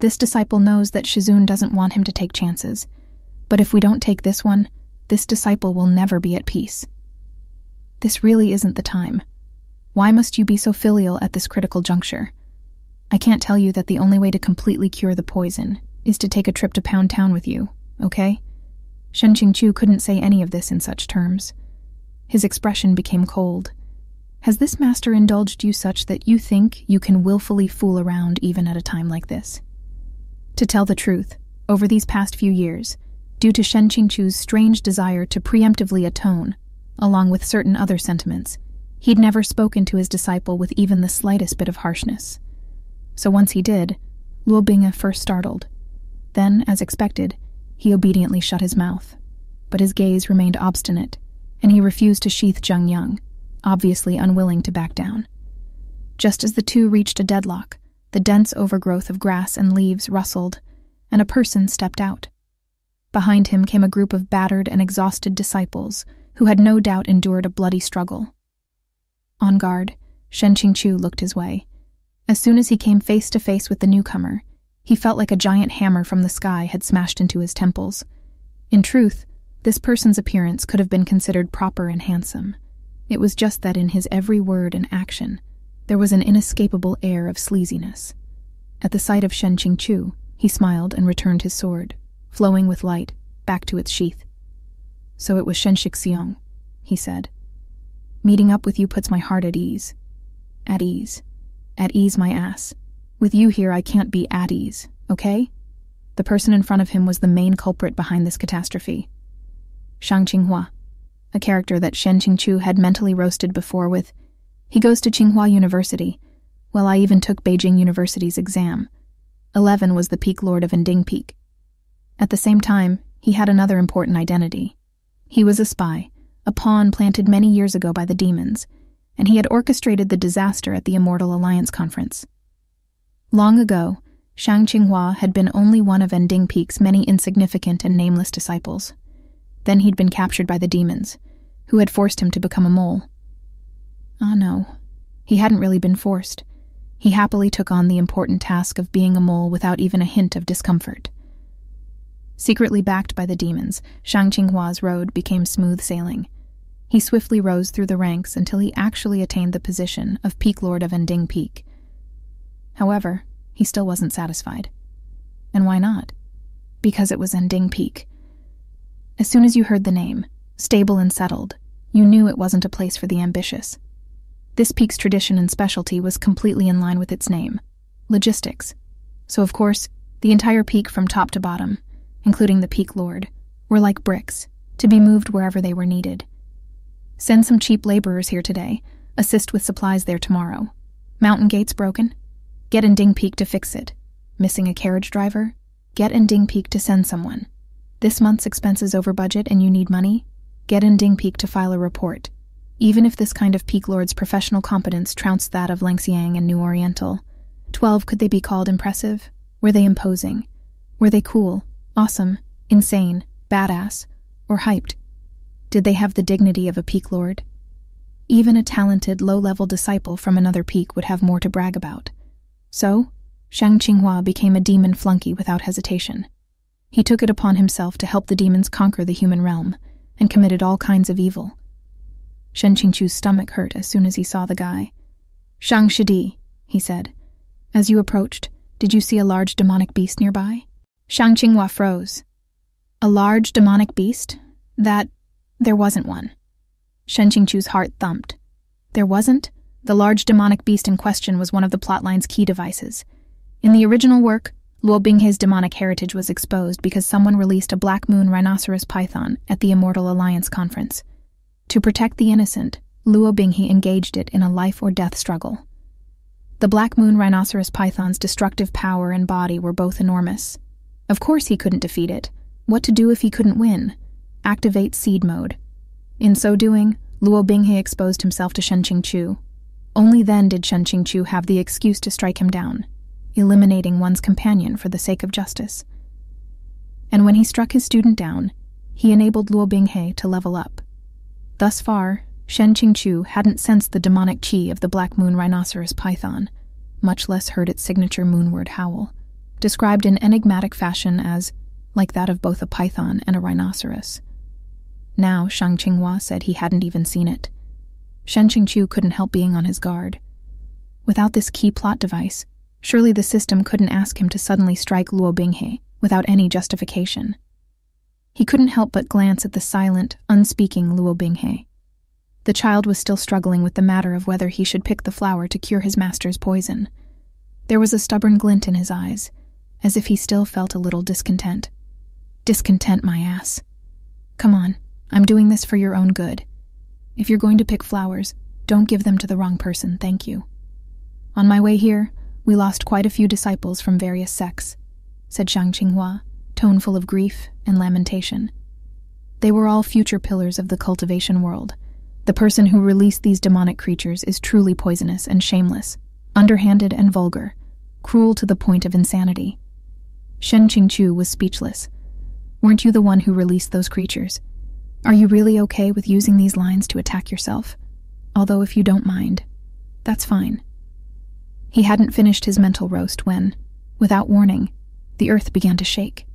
This disciple knows that Shizun doesn't want him to take chances. But if we don't take this one, this disciple will never be at peace." "This really isn't the time. Why must you be so filial at this critical juncture? I can't tell you that the only way to completely cure the poison is to take a trip to Pound Town with you, okay?" Shen Qingqiu couldn't say any of this in such terms. His expression became cold. "Has this master indulged you such that you think you can willfully fool around even at a time like this?" To tell the truth, over these past few years, due to Shen Qingqiu's strange desire to preemptively atone, along with certain other sentiments, he'd never spoken to his disciple with even the slightest bit of harshness. So once he did, Luo Binghe first startled. Then, as expected, he obediently shut his mouth. But his gaze remained obstinate, and he refused to sheath Zhengyang, obviously unwilling to back down. Just as the two reached a deadlock, the dense overgrowth of grass and leaves rustled, and a person stepped out. Behind him came a group of battered and exhausted disciples who had no doubt endured a bloody struggle. On guard, Shen Qingqiu looked his way. As soon as he came face to face with the newcomer, he felt like a giant hammer from the sky had smashed into his temples. In truth, this person's appearance could have been considered proper and handsome. It was just that in his every word and action, there was an inescapable air of sleaziness. At the sight of Shen Qingqiu, he smiled and returned his sword, flowing with light, back to its sheath. "So it was Shen Shixiong," he said. "Meeting up with you puts my heart at ease. At ease. At ease my ass. With you here I can't be at ease, okay?" The person in front of him was the main culprit behind this catastrophe. Shang Qinghua, a character that Shen Qingqiu had mentally roasted before with, "He goes to Tsinghua University. Well, I even took Beijing University's exam." 11 was the peak lord of An Ding Peak. At the same time, he had another important identity. He was a spy, a pawn planted many years ago by the demons, and he had orchestrated the disaster at the Immortal Alliance Conference. Long ago, Shang Qinghua had been only one of An Ding Peak's many insignificant and nameless disciples. Then he'd been captured by the demons, who had forced him to become a mole. Ah, no, he hadn't really been forced. He happily took on the important task of being a mole without even a hint of discomfort. Secretly backed by the demons, Shang Qinghua's road became smooth sailing. He swiftly rose through the ranks until he actually attained the position of Peak Lord of An Ding Peak. However, he still wasn't satisfied. And why not? Because it was An Ding Peak. As soon as you heard the name, stable and settled, you knew it wasn't a place for the ambitious. This peak's tradition and specialty was completely in line with its name, logistics. So of course, the entire peak from top to bottom, including the peak lord, were like bricks, to be moved wherever they were needed. Send some cheap laborers here today, assist with supplies there tomorrow. Mountain gates broken? Get An Ding Peak to fix it. Missing a carriage driver? Get An Ding Peak to send someone. This month's expenses over budget and you need money? Get An Ding Peak to file a report. Even if this kind of peak lord's professional competence trounced that of Lengxiang and New Oriental, 12 could they be called impressive? Were they imposing? Were they cool, awesome, insane, badass, or hyped? Did they have the dignity of a peak lord? Even a talented, low-level disciple from another peak would have more to brag about. So, Shang Qinghua became a demon flunky without hesitation. He took it upon himself to help the demons conquer the human realm, and committed all kinds of evil. Shen Qingqiu's stomach hurt as soon as he saw the guy. "Shang Shidi," he said. "As you approached, did you see a large demonic beast nearby?" Shang Qinghua froze. A large demonic beast? There wasn't one. Shen Qingqiu's heart thumped. There wasn't? The large demonic beast in question was one of the plotline's key devices. In the original work, Luo Binghe's demonic heritage was exposed because someone released a Black Moon rhinoceros python at the Immortal Alliance Conference. To protect the innocent, Luo Binghe engaged it in a life-or-death struggle. The Black Moon rhinoceros python's destructive power and body were both enormous. Of course he couldn't defeat it. What to do if he couldn't win? Activate seed mode. In so doing, Luo Binghe exposed himself to Shen Qingqiu. Only then did Shen Qingqiu have the excuse to strike him down, eliminating one's companion for the sake of justice. And when he struck his student down, he enabled Luo Binghe to level up. Thus far, Shen Qingqiu hadn't sensed the demonic chi of the Black Moon rhinoceros python, much less heard its signature moonward howl, described in enigmatic fashion as like that of both a python and a rhinoceros. Now Shang Qinghua said he hadn't even seen it. Shen Qingqiu couldn't help being on his guard. Without this key plot device, surely the system couldn't ask him to suddenly strike Luo Binghe without any justification. He couldn't help but glance at the silent, unspeaking Luo Binghe. The child was still struggling with the matter of whether he should pick the flower to cure his master's poison. There was a stubborn glint in his eyes, as if he still felt a little discontent. Discontent, my ass. Come on, I'm doing this for your own good. If you're going to pick flowers, don't give them to the wrong person, thank you. On my way here, We lost quite a few disciples from various sects, said Shang Qinghua, tone full of grief and lamentation. They were all future pillars of the cultivation world. The person who released these demonic creatures is truly poisonous and shameless, underhanded and vulgar, cruel to the point of insanity. Shen Qingqiu was speechless. Weren't you the one who released those creatures? Are you really okay with using these lines to attack yourself? Although if you don't mind, that's fine. He hadn't finished his mental roast when, without warning, the earth began to shake.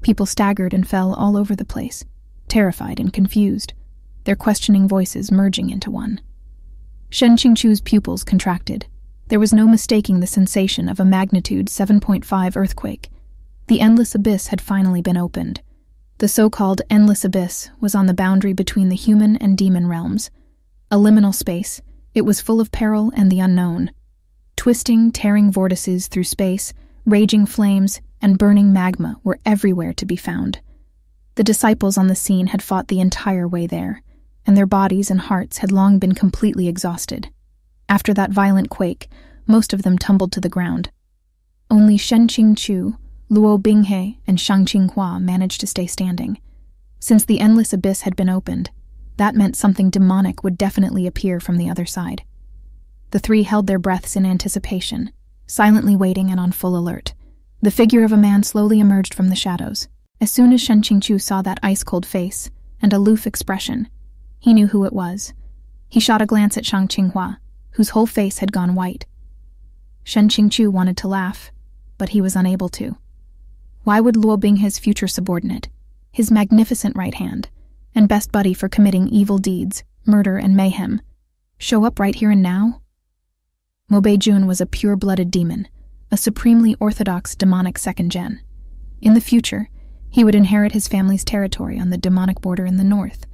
People staggered and fell all over the place, terrified and confused, their questioning voices merging into one. Shen Qingqiu's pupils contracted. There was no mistaking the sensation of a magnitude 7.5 earthquake. The endless abyss had finally been opened. The so-called endless abyss was on the boundary between the human and demon realms. A liminal space, it was full of peril and the unknown. Twisting, tearing vortices through space, raging flames, and burning magma were everywhere to be found. The disciples on the scene had fought the entire way there, and their bodies and hearts had long been completely exhausted. After that violent quake, most of them tumbled to the ground. Only Shen Qingqiu, Luo Binghe, and Shang Qinghua managed to stay standing. Since the endless abyss had been opened, that meant something demonic would definitely appear from the other side. The three held their breaths in anticipation, silently waiting and on full alert. The figure of a man slowly emerged from the shadows. As soon as Shen Qingqiu saw that ice-cold face and aloof expression, he knew who it was. He shot a glance at Shang Qinghua, whose whole face had gone white. Shen Qingqiu wanted to laugh, but he was unable to. Why would Luo Binghe's future subordinate, his magnificent right hand, and best buddy for committing evil deeds, murder, and mayhem, show up right here and now? Mo Beijun was a pure-blooded demon, a supremely orthodox demonic second gen. In the future, he would inherit his family's territory on the demonic border in the north,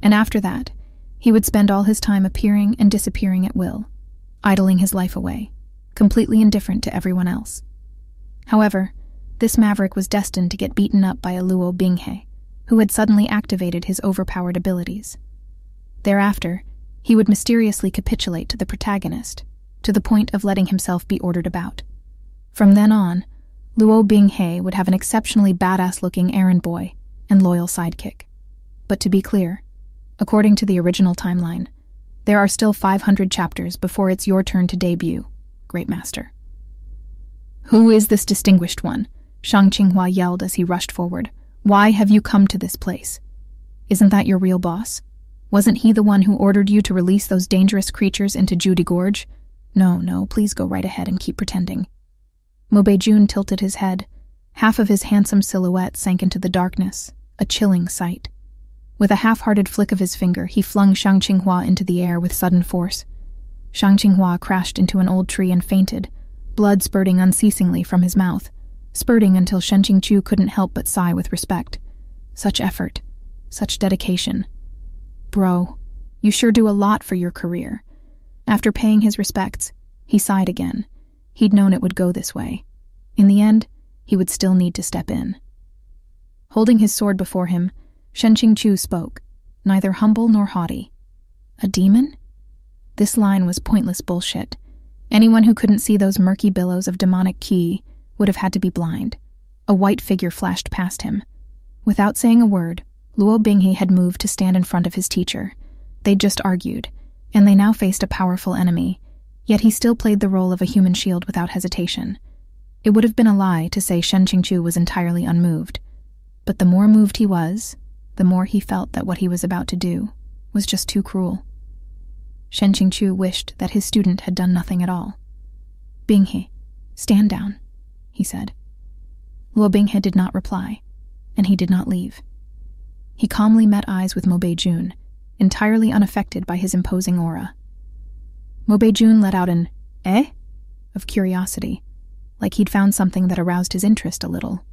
and after that, he would spend all his time appearing and disappearing at will, idling his life away, completely indifferent to everyone else. However, this maverick was destined to get beaten up by a Luo Binghe, who had suddenly activated his overpowered abilities. Thereafter, he would mysteriously capitulate to the protagonist, to the point of letting himself be ordered about. From then on, Luo Binghe would have an exceptionally badass-looking errand boy and loyal sidekick. But to be clear, according to the original timeline, there are still 500 chapters before it's your turn to debut, Great Master. Who is this distinguished one? Shang Qinghua yelled as he rushed forward. Why have you come to this place? Isn't that your real boss? Wasn't he the one who ordered you to release those dangerous creatures into Juedi Gorge? No, please go right ahead and keep pretending. Mo Beijun tilted his head. Half of his handsome silhouette sank into the darkness, a chilling sight. With a half-hearted flick of his finger, he flung Shang Qinghua into the air with sudden force. Shang Qinghua crashed into an old tree and fainted, blood spurting unceasingly from his mouth, spurting until Shen Qingqiu couldn't help but sigh with respect. Such effort. Such dedication. Bro, you sure do a lot for your career. After paying his respects, he sighed again. He'd known it would go this way. In the end, he would still need to step in. Holding his sword before him, Shen Qingqiu spoke, neither humble nor haughty. A demon? This line was pointless bullshit. Anyone who couldn't see those murky billows of demonic qi would have had to be blind. A white figure flashed past him. Without saying a word, Luo Binghe had moved to stand in front of his teacher. They'd just argued, and they now faced a powerful enemy, yet he still played the role of a human shield without hesitation. It would have been a lie to say Shen Qingqiu was entirely unmoved. But the more moved he was, the more he felt that what he was about to do was just too cruel. Shen Qingqiu wished that his student had done nothing at all. Binghe, stand down, he said. Luo Binghe did not reply, and he did not leave. He calmly met eyes with Mo Beijun, entirely unaffected by his imposing aura. Mo Beijun let out an eh of curiosity, like he'd found something that aroused his interest a little.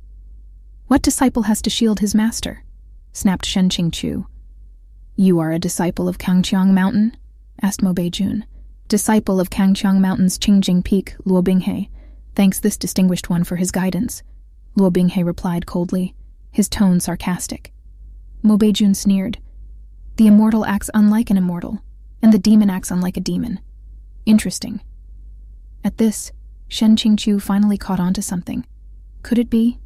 What disciple has to shield his master? Snapped Shen Qingqiu. You are a disciple of Cang Qiong Mountain? Asked Mo Beijun. Disciple of Cang Qiong Mountain's Qingjing Peak, Luo Binghe, thanks this distinguished one for his guidance, Luo Binghe replied coldly, his tone sarcastic. Mo Beijun sneered. The immortal acts unlike an immortal, and the demon acts unlike a demon. Interesting. At this, Shen Qingqiu finally caught on to something. Could it be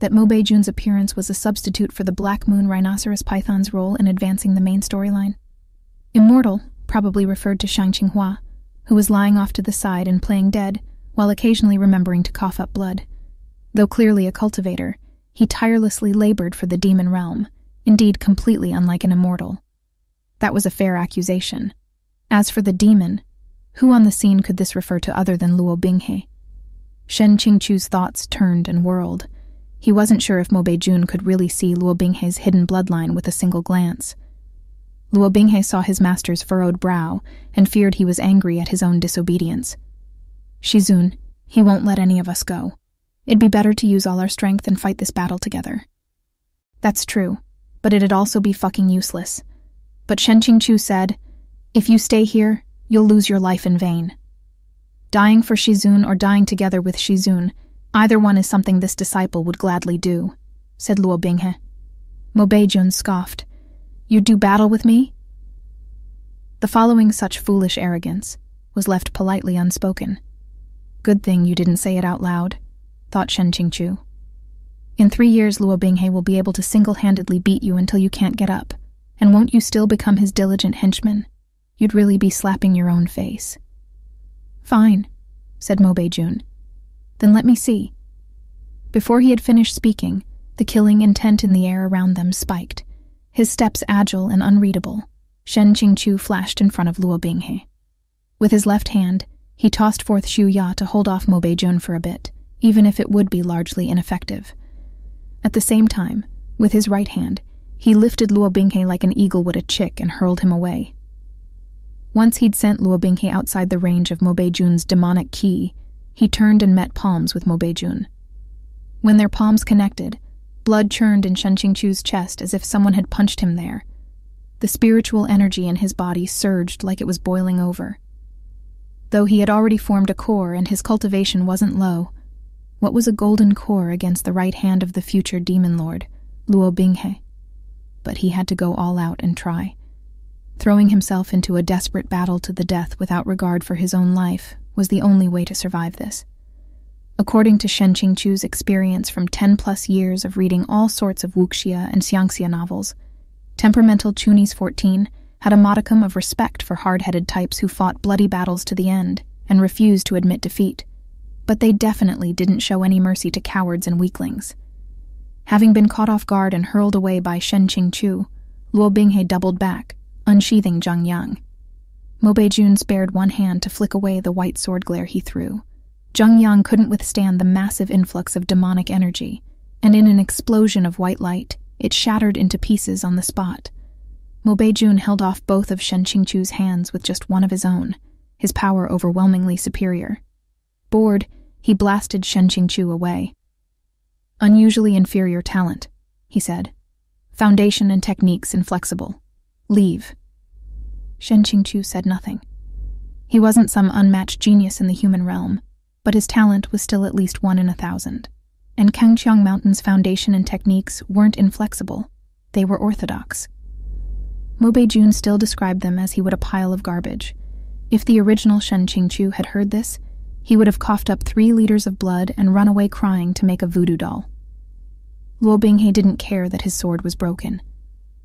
that Mo Beijun's appearance was a substitute for the Black Moon Rhinoceros Python's role in advancing the main storyline? Immortal probably referred to Shang Qinghua, who was lying off to the side and playing dead, while occasionally remembering to cough up blood. Though clearly a cultivator, he tirelessly labored for the demon realm, indeed completely unlike an immortal. That was a fair accusation. As for the demon, who on the scene could this refer to other than Luo Binghe? Shen Qingqiu's thoughts turned and whirled. He wasn't sure if Mo Beijun could really see Luo Binghe's hidden bloodline with a single glance. Luo Binghe saw his master's furrowed brow and feared he was angry at his own disobedience. "Shizun, he won't let any of us go. It'd be better to use all our strength and fight this battle together." That's true, but it'd also be fucking useless. But Shen Qingqiu said, "If you stay here, you'll lose your life in vain." Dying for Shizun or dying together with Shizun, either one is something this disciple would gladly do, said Luo Binghe. Mo Beijun scoffed. "You do battle with me?" The following such foolish arrogance was left politely unspoken. Good thing you didn't say it out loud, thought Shen Qingqiu. In 3 years, Luo Binghe will be able to single-handedly beat you until you can't get up, and won't you still become his diligent henchman? You'd really be slapping your own face. "Fine," said Mo Beijun. "Then let me see." Before he had finished speaking, the killing intent in the air around them spiked, his steps agile and unreadable. Shen Qingqiu flashed in front of Luo Binghe. With his left hand, he tossed forth Xiu Ya to hold off Mo Beijun for a bit, even if it would be largely ineffective. At the same time, with his right hand, he lifted Luo Binghe like an eagle would a chick and hurled him away. Once he'd sent Luo Binghe outside the range of Mo Beijun's demonic ki, he turned and met palms with Mo Beijun. When their palms connected, blood churned in Shen Qingqiu's chest as if someone had punched him there. The spiritual energy in his body surged like it was boiling over. Though he had already formed a core and his cultivation wasn't low, what was a golden core against the right hand of the future demon lord, Luo Binghe? But he had to go all out and try. Throwing himself into a desperate battle to the death without regard for his own life was the only way to survive this. According to Shen Qingqiu's experience from 10+ years of reading all sorts of wuxia and xiangxia novels, temperamental Chuni's 14 had a modicum of respect for hard-headed types who fought bloody battles to the end and refused to admit defeat, but they definitely didn't show any mercy to cowards and weaklings. Having been caught off guard and hurled away by Shen Qingqiu, Luo Binghe doubled back, unsheathing Zhang Yang. Mo Beijun spared one hand to flick away the white sword glare he threw. Zheng Yang couldn't withstand the massive influx of demonic energy, and in an explosion of white light, it shattered into pieces on the spot. Mo Beijun held off both of Shen Qingqiu's hands with just one of his own, his power overwhelmingly superior. Bored, he blasted Shen Qingqiu away. "Unusually inferior talent," he said. "Foundation and techniques inflexible. Leave." Shen Qingqiu said nothing. He wasn't some unmatched genius in the human realm, but his talent was still at least 1 in 1,000. And Cang Qiong Mountain's foundation and techniques weren't inflexible. They were orthodox. Mo Beijun still described them as he would a pile of garbage. If the original Shen Qingqiu had heard this, he would have coughed up 3 liters of blood and run away crying to make a voodoo doll. Luo Binghe didn't care that his sword was broken.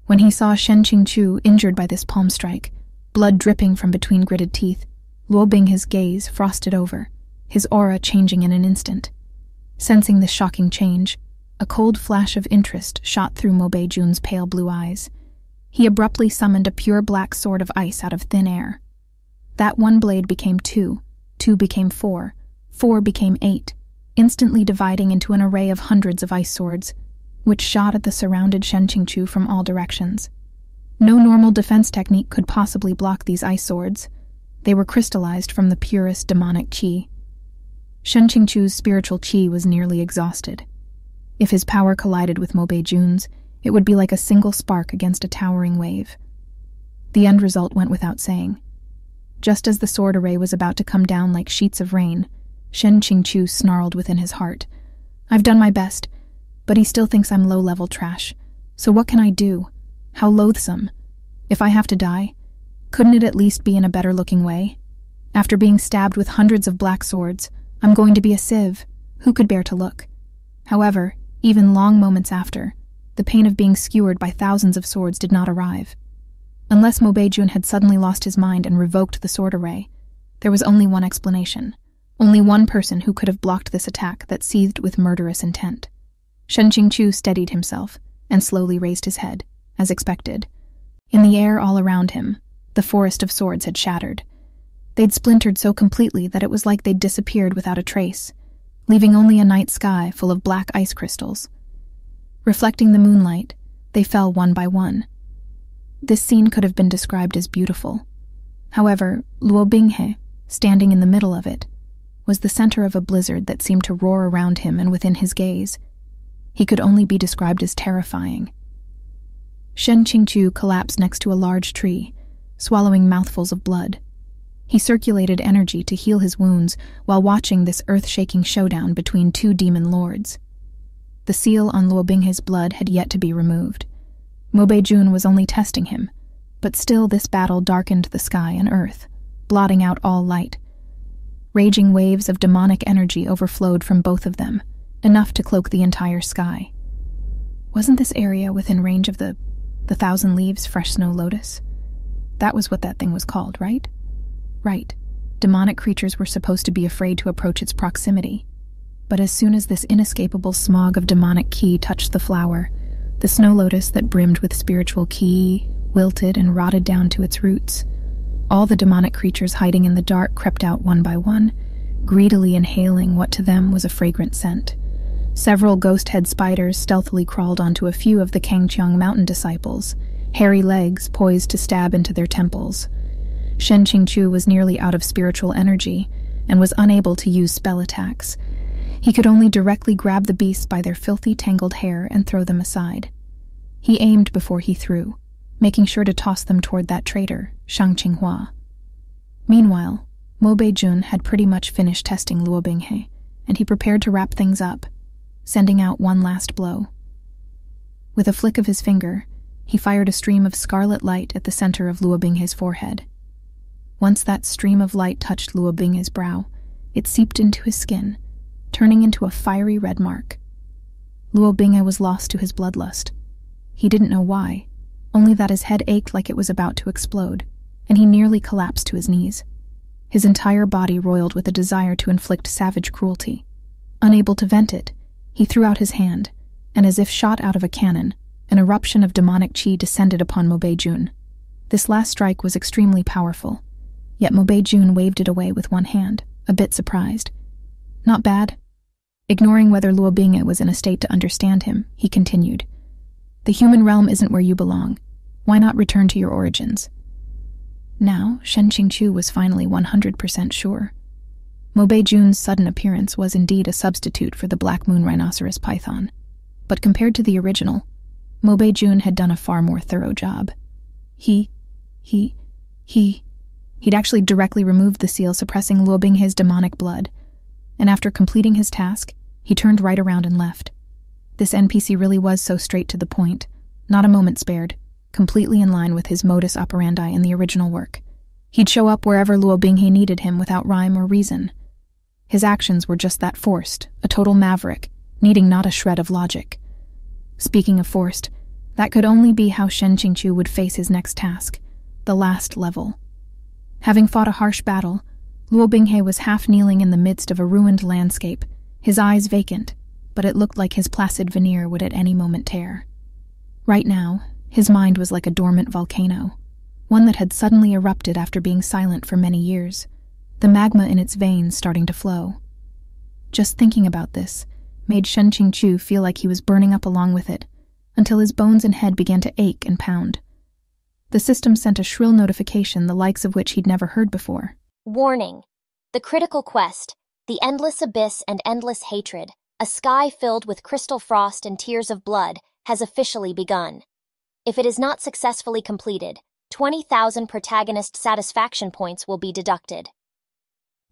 When he saw Shen Qingqiu injured by this palm strike, blood dripping from between gritted teeth, Luo Binghe's gaze frosted over, his aura changing in an instant. Sensing this shocking change, a cold flash of interest shot through Mo Beijun's pale blue eyes. He abruptly summoned a pure black sword of ice out of thin air. That one blade became 2 became 4 became 8, instantly dividing into an array of hundreds of ice swords, which shot at the surrounded Shen Qingqiu from all directions. No normal defense technique could possibly block these ice swords. They were crystallized from the purest demonic qi. Shen Qingqiu's spiritual qi was nearly exhausted. If his power collided with Mo Beijun's, it would be like a single spark against a towering wave. The end result went without saying. Just as the sword array was about to come down like sheets of rain, Shen Qingqiu snarled within his heart. "I've done my best, but he still thinks I'm low-level trash. So what can I do? How loathsome. If I have to die, couldn't it at least be in a better-looking way? After being stabbed with hundreds of black swords, I'm going to be a sieve. Who could bear to look? However, even long moments after, the pain of being skewered by thousands of swords did not arrive. Unless Mo Beijun had suddenly lost his mind and revoked the sword array, there was only one explanation, only one person who could have blocked this attack that seethed with murderous intent. Shen Qingqiu steadied himself and slowly raised his head, as expected. In the air all around him, the forest of swords had shattered. They'd splintered so completely that it was like they'd disappeared without a trace, leaving only a night sky full of black ice crystals. Reflecting the moonlight, they fell one by one. This scene could have been described as beautiful. However, Luo Binghe, standing in the middle of it, was the center of a blizzard that seemed to roar around him and within his gaze. He could only be described as terrifying. Shen Qingqiu collapsed next to a large tree, swallowing mouthfuls of blood. He circulated energy to heal his wounds while watching this earth-shaking showdown between two demon lords. The seal on Luo Binghe's blood had yet to be removed. Mo Beijun was only testing him, but still this battle darkened the sky and earth, blotting out all light. Raging waves of demonic energy overflowed from both of them, enough to cloak the entire sky. Wasn't this area within range of the Thousand Leaves Fresh Snow Lotus? That was what that thing was called, right? Right. Demonic creatures were supposed to be afraid to approach its proximity. But as soon as this inescapable smog of demonic qi touched the flower, the snow lotus that brimmed with spiritual qi wilted and rotted down to its roots. All the demonic creatures hiding in the dark crept out one by one, greedily inhaling what to them was a fragrant scent. Several ghost-head spiders stealthily crawled onto a few of the Cang Qiong Mountain disciples, hairy legs poised to stab into their temples. Shen Qingqiu was nearly out of spiritual energy and was unable to use spell attacks. He could only directly grab the beasts by their filthy, tangled hair and throw them aside. He aimed before he threw, making sure to toss them toward that traitor, Shang Qinghua. Meanwhile, Mo Beijun had pretty much finished testing Luo Binghe, and he prepared to wrap things up, sending out one last blow. With a flick of his finger, he fired a stream of scarlet light at the center of Luo Binghe's forehead. Once that stream of light touched Luo Binghe's brow, it seeped into his skin, turning into a fiery red mark. Luo Binghe was lost to his bloodlust. He didn't know why, only that his head ached like it was about to explode, and he nearly collapsed to his knees. His entire body roiled with a desire to inflict savage cruelty. Unable to vent it, he threw out his hand, and as if shot out of a cannon, an eruption of demonic qi descended upon Mo Beijun. This last strike was extremely powerful, yet Mo Beijun waved it away with one hand, a bit surprised. Not bad. Ignoring whether Luo Binghe was in a state to understand him, he continued. The human realm isn't where you belong. Why not return to your origins? Now, Shen Qingqiu was finally 100% sure. Mo Beijun's sudden appearance was indeed a substitute for the Black Moon Rhinoceros Python. But compared to the original, Mo Beijun had done a far more thorough job. He'd actually directly removed the seal suppressing Luo Binghe's demonic blood. And after completing his task, he turned right around and left. This NPC really was so straight to the point, not a moment spared, completely in line with his modus operandi in the original work. He'd show up wherever Luo Binghe needed him without rhyme or reason. His actions were just that forced, a total maverick, needing not a shred of logic. Speaking of forced, that could only be how Shen Qingqiu would face his next task, the last level. Having fought a harsh battle, Luo Binghe was half-kneeling in the midst of a ruined landscape, his eyes vacant, but it looked like his placid veneer would at any moment tear. Right now, his mind was like a dormant volcano, one that had suddenly erupted after being silent for many years, the magma in its veins starting to flow. Just thinking about this made Shen Qingqiu feel like he was burning up along with it, until his bones and head began to ache and pound. The system sent a shrill notification the likes of which he'd never heard before. Warning. The critical quest, the endless abyss and endless hatred, a sky filled with crystal frost and tears of blood, has officially begun. If it is not successfully completed, 20,000 protagonist satisfaction points will be deducted.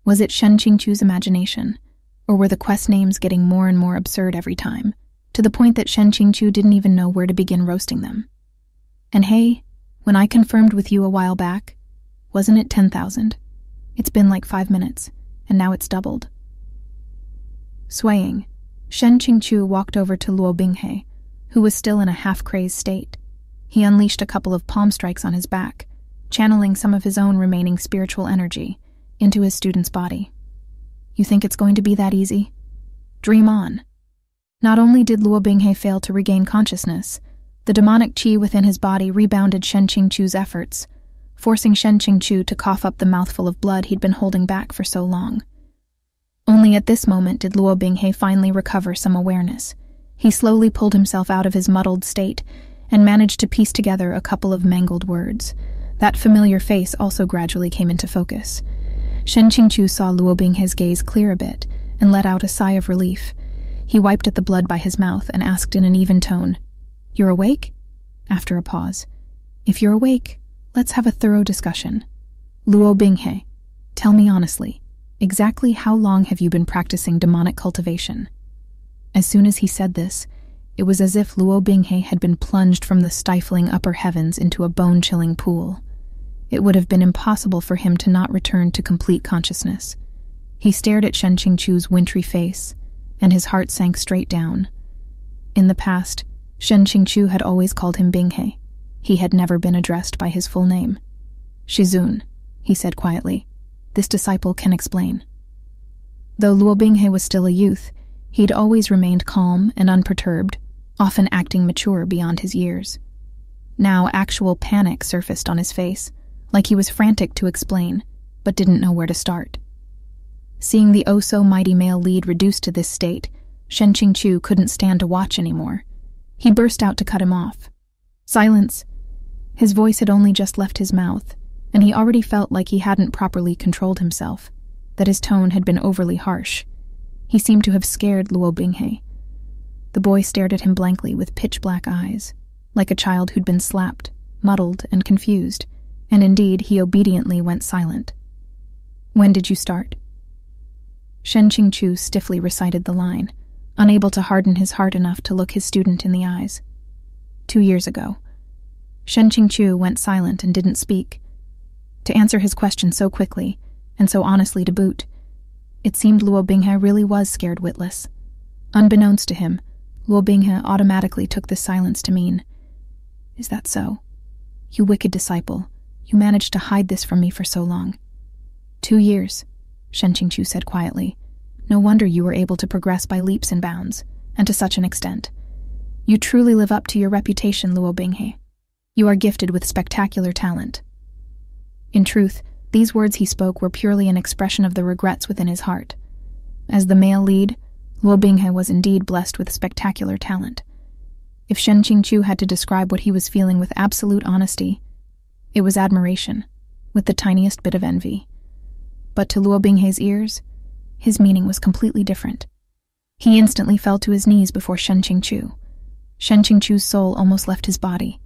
Was it Shen Qingqiu's imagination, or were the quest names getting more and more absurd every time, to the point that Shen Qingqiu didn't even know where to begin roasting them? And hey, when I confirmed with you a while back, wasn't it 10,000? It's been like 5 minutes, and now it's doubled. Swaying, Shen Qingqiu walked over to Luo Binghe, who was still in a half-crazed state. He unleashed a couple of palm strikes on his back, channeling some of his own remaining spiritual energy into his student's body. You think it's going to be that easy? Dream on. Not only did Luo Binghe fail to regain consciousness, the demonic qi within his body rebounded Shen Qingqiu's efforts, forcing Shen Qingqiu to cough up the mouthful of blood he'd been holding back for so long. Only at this moment did Luo Binghe finally recover some awareness. He slowly pulled himself out of his muddled state and managed to piece together a couple of mangled words. That familiar face also gradually came into focus. Shen Qingqiu saw Luo Binghe's gaze clear a bit and let out a sigh of relief. He wiped at the blood by his mouth and asked in an even tone, "You're awake?" After a pause, "If you're awake, let's have a thorough discussion. Luo Binghe, tell me honestly, exactly how long have you been practicing demonic cultivation?" As soon as he said this, it was as if Luo Binghe had been plunged from the stifling upper heavens into a bone-chilling pool. It would have been impossible for him to not return to complete consciousness. He stared at Shen Qingqiu's wintry face, and his heart sank straight down. In the past, Shen Qingqiu had always called him Binghe. He had never been addressed by his full name. "Shizun," he said quietly, "this disciple can explain." Though Luo Binghe was still a youth, he'd always remained calm and unperturbed, often acting mature beyond his years. Now actual panic surfaced on his face, like he was frantic to explain, but didn't know where to start. Seeing the oh-so-mighty male lead reduced to this state, Shen Qingqiu couldn't stand to watch anymore. He burst out to cut him off. "Silence!" His voice had only just left his mouth, and he already felt like he hadn't properly controlled himself, that his tone had been overly harsh. He seemed to have scared Luo Binghe. The boy stared at him blankly with pitch-black eyes, like a child who'd been slapped, muddled, and confused, and indeed he obediently went silent. "When did you start?" Shen Qingqiu stiffly recited the line, unable to harden his heart enough to look his student in the eyes. "2 years ago." Shen Qingqiu went silent and didn't speak. To answer his question so quickly, and so honestly to boot, it seemed Luo Binghe really was scared witless. Unbeknownst to him, Luo Binghe automatically took this silence to mean, "Is that so? You wicked disciple, you managed to hide this from me for so long." "2 years," Shen Qingqiu said quietly. "No wonder you were able to progress by leaps and bounds, and to such an extent. You truly live up to your reputation, Luo Binghe. You are gifted with spectacular talent." In truth, these words he spoke were purely an expression of the regrets within his heart. As the male lead, Luo Binghe was indeed blessed with spectacular talent. If Shen Qingqiu had to describe what he was feeling with absolute honesty, it was admiration, with the tiniest bit of envy. But to Luo Binghe's ears, his meaning was completely different. He instantly fell to his knees before Shen Qingqiu. Shen Qingqiu's soul almost left his body.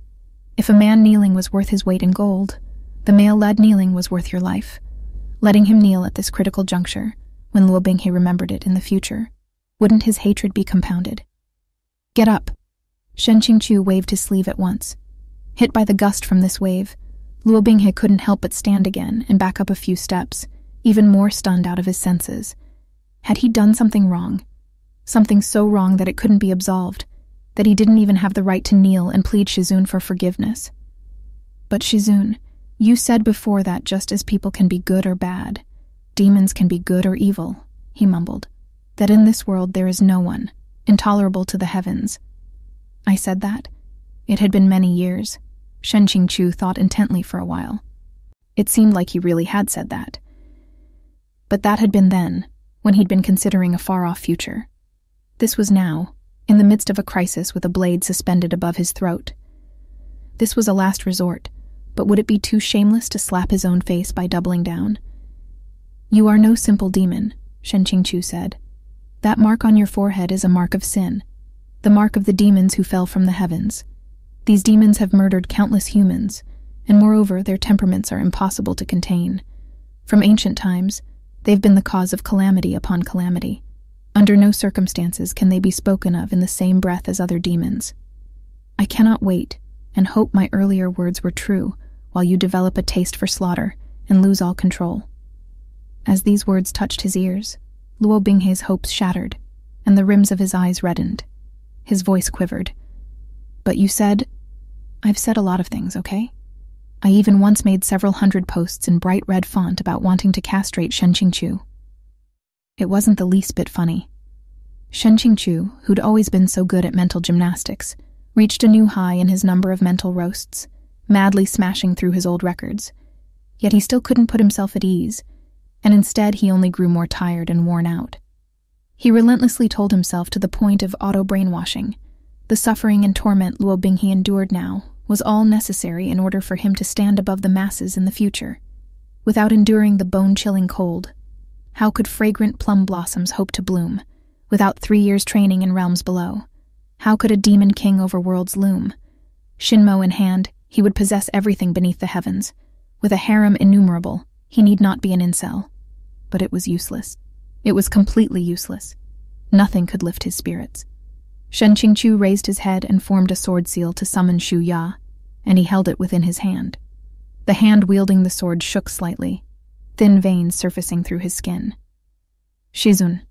If a man kneeling was worth his weight in gold, the male lad kneeling was worth your life. Letting him kneel at this critical juncture, when Luo Binghe remembered it in the future, wouldn't his hatred be compounded? "Get up!" Shen Qingqiu waved his sleeve at once. Hit by the gust from this wave, Luo Binghe couldn't help but stand again and back up a few steps, even more stunned out of his senses. Had he done something wrong? Something so wrong that it couldn't be absolved, that he didn't even have the right to kneel and plead Shizun for forgiveness. "But Shizun, you said before that just as people can be good or bad, demons can be good or evil," he mumbled. "That in this world there is no one, intolerable to the heavens." "I said that?" It had been many years. Shen Qingqiu thought intently for a while. It seemed like he really had said that. But that had been then, when he'd been considering a far-off future. This was now, in the midst of a crisis with a blade suspended above his throat. This was a last resort, but would it be too shameless to slap his own face by doubling down? "You are no simple demon," Shen Qingqiu said. "That mark on your forehead is a mark of sin, the mark of the demons who fell from the heavens. These demons have murdered countless humans, and moreover, their temperaments are impossible to contain. From ancient times, they've been the cause of calamity upon calamity. Under no circumstances can they be spoken of in the same breath as other demons. I cannot wait, and hope my earlier words were true, while you develop a taste for slaughter and lose all control." As these words touched his ears, Luo Binghe's hopes shattered, and the rims of his eyes reddened. His voice quivered. But you said... I've said a lot of things, okay? I even once made several hundred posts in bright red font about wanting to castrate Shen Qingqiu. It wasn't the least bit funny. Shen Qingqiu, who'd always been so good at mental gymnastics, reached a new high in his number of mental roasts, madly smashing through his old records. Yet he still couldn't put himself at ease, and instead he only grew more tired and worn out. He relentlessly told himself to the point of auto-brainwashing. The suffering and torment Luo Binghe endured now was all necessary in order for him to stand above the masses in the future. Without enduring the bone-chilling cold, how could fragrant plum blossoms hope to bloom? Without 3 years training in realms below, how could a demon king over worlds loom? Shinmo in hand, he would possess everything beneath the heavens. With a harem innumerable, he need not be an incel. But it was useless. It was completely useless. Nothing could lift his spirits. Shen Qingqiu raised his head and formed a sword seal to summon Xiu Ya, and he held it within his hand. The hand wielding the sword shook slightly, thin veins surfacing through his skin. Shizun,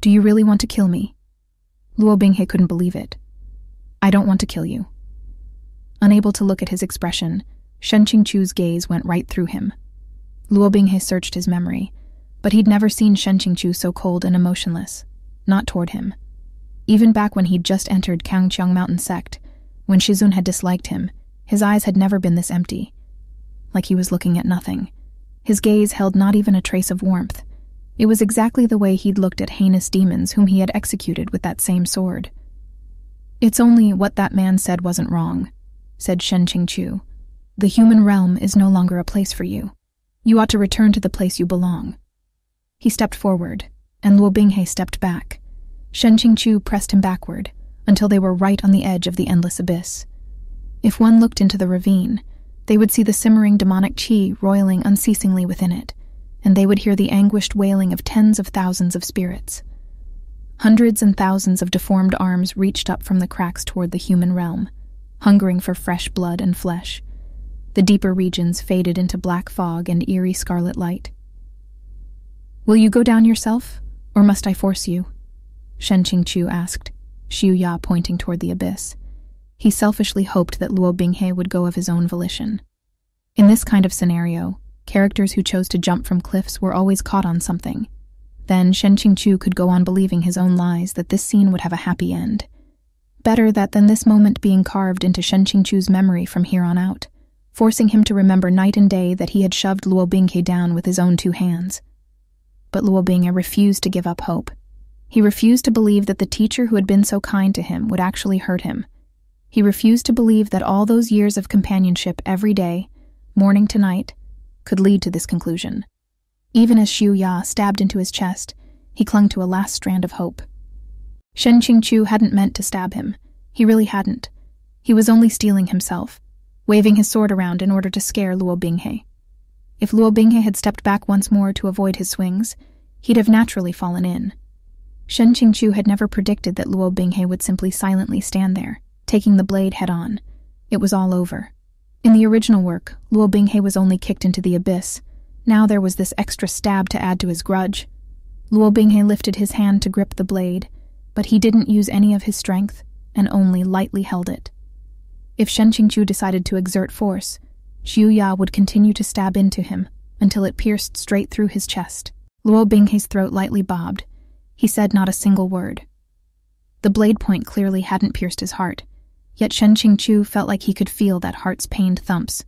do you really want to kill me? Luo Binghe couldn't believe it. I don't want to kill you. Unable to look at his expression, Shen Qingqiu's gaze went right through him. Luo Binghe searched his memory, but he'd never seen Shen Qingqiu so cold and emotionless, not toward him. Even back when he'd just entered Cang Qiong Mountain sect, when Shizun had disliked him, his eyes had never been this empty. Like he was looking at nothing. His gaze held not even a trace of warmth. It was exactly the way he'd looked at heinous demons whom he had executed with that same sword. It's only what that man said wasn't wrong, said Shen Qingqiu. The human realm is no longer a place for you. You ought to return to the place you belong. He stepped forward, and Luo Binghe stepped back. Shen Qingqiu pressed him backward, until they were right on the edge of the endless abyss. If one looked into the ravine, they would see the simmering demonic qi roiling unceasingly within it, and they would hear the anguished wailing of tens of thousands of spirits. Hundreds and thousands of deformed arms reached up from the cracks toward the human realm, hungering for fresh blood and flesh. The deeper regions faded into black fog and eerie scarlet light. Will you go down yourself, or must I force you? Shen Qingqiu asked, Xiu Ya pointing toward the abyss. He selfishly hoped that Luo Binghe would go of his own volition. In this kind of scenario, characters who chose to jump from cliffs were always caught on something. Then Shen Qingqiu could go on believing his own lies that this scene would have a happy end. Better that than this moment being carved into Shen Qingqiu's memory from here on out, forcing him to remember night and day that he had shoved Luo Binghe down with his own two hands. But Luo Binghe refused to give up hope. He refused to believe that the teacher who had been so kind to him would actually hurt him. He refused to believe that all those years of companionship every day, morning to night, could lead to this conclusion. Even as Xiu Ya stabbed into his chest, he clung to a last strand of hope. Shen Qingqiu hadn't meant to stab him. He really hadn't. He was only steeling himself, waving his sword around in order to scare Luo Binghe. If Luo Binghe had stepped back once more to avoid his swings, he'd have naturally fallen in. Shen Qingqiu had never predicted that Luo Binghe would simply silently stand there, taking the blade head-on. It was all over. In the original work, Luo Binghe was only kicked into the abyss. Now there was this extra stab to add to his grudge. Luo Binghe lifted his hand to grip the blade, but he didn't use any of his strength and only lightly held it. If Shen Qingqiu decided to exert force, Xiu Ya would continue to stab into him until it pierced straight through his chest. Luo Binghe's throat lightly bobbed. He said not a single word. The blade point clearly hadn't pierced his heart, yet Shen Qingqiu felt like he could feel that heart's pained thumps,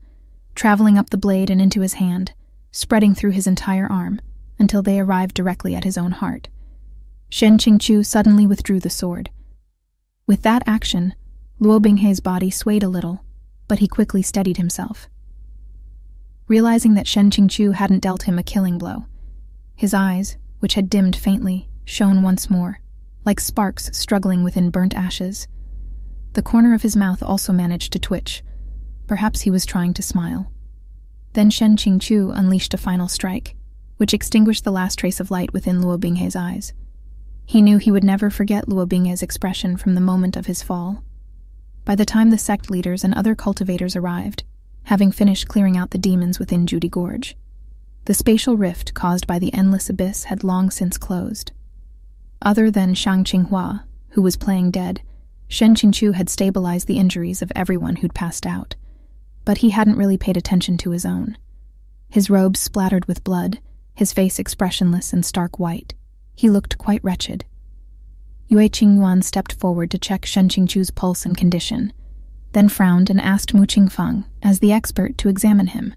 traveling up the blade and into his hand, spreading through his entire arm, until they arrived directly at his own heart. Shen Qingqiu suddenly withdrew the sword. With that action, Luo Binghe's body swayed a little, but he quickly steadied himself. Realizing that Shen Qingqiu hadn't dealt him a killing blow, his eyes, which had dimmed faintly, shone once more, like sparks struggling within burnt ashes. The corner of his mouth also managed to twitch. Perhaps he was trying to smile. Then Shen Qingqiu unleashed a final strike, which extinguished the last trace of light within Luo Binghe's eyes. He knew he would never forget Luo Binghe's expression from the moment of his fall. By the time the sect leaders and other cultivators arrived, having finished clearing out the demons within Juedi Gorge, the spatial rift caused by the endless abyss had long since closed. Other than Shang Qinghua, who was playing dead, Shen Qingqiu had stabilized the injuries of everyone who'd passed out, but he hadn't really paid attention to his own. His robe splattered with blood, his face expressionless and stark white. He looked quite wretched. Yue Qingyuan stepped forward to check Shen Qingqiu's pulse and condition, then frowned and asked Mu Qingfang, as the expert, to examine him.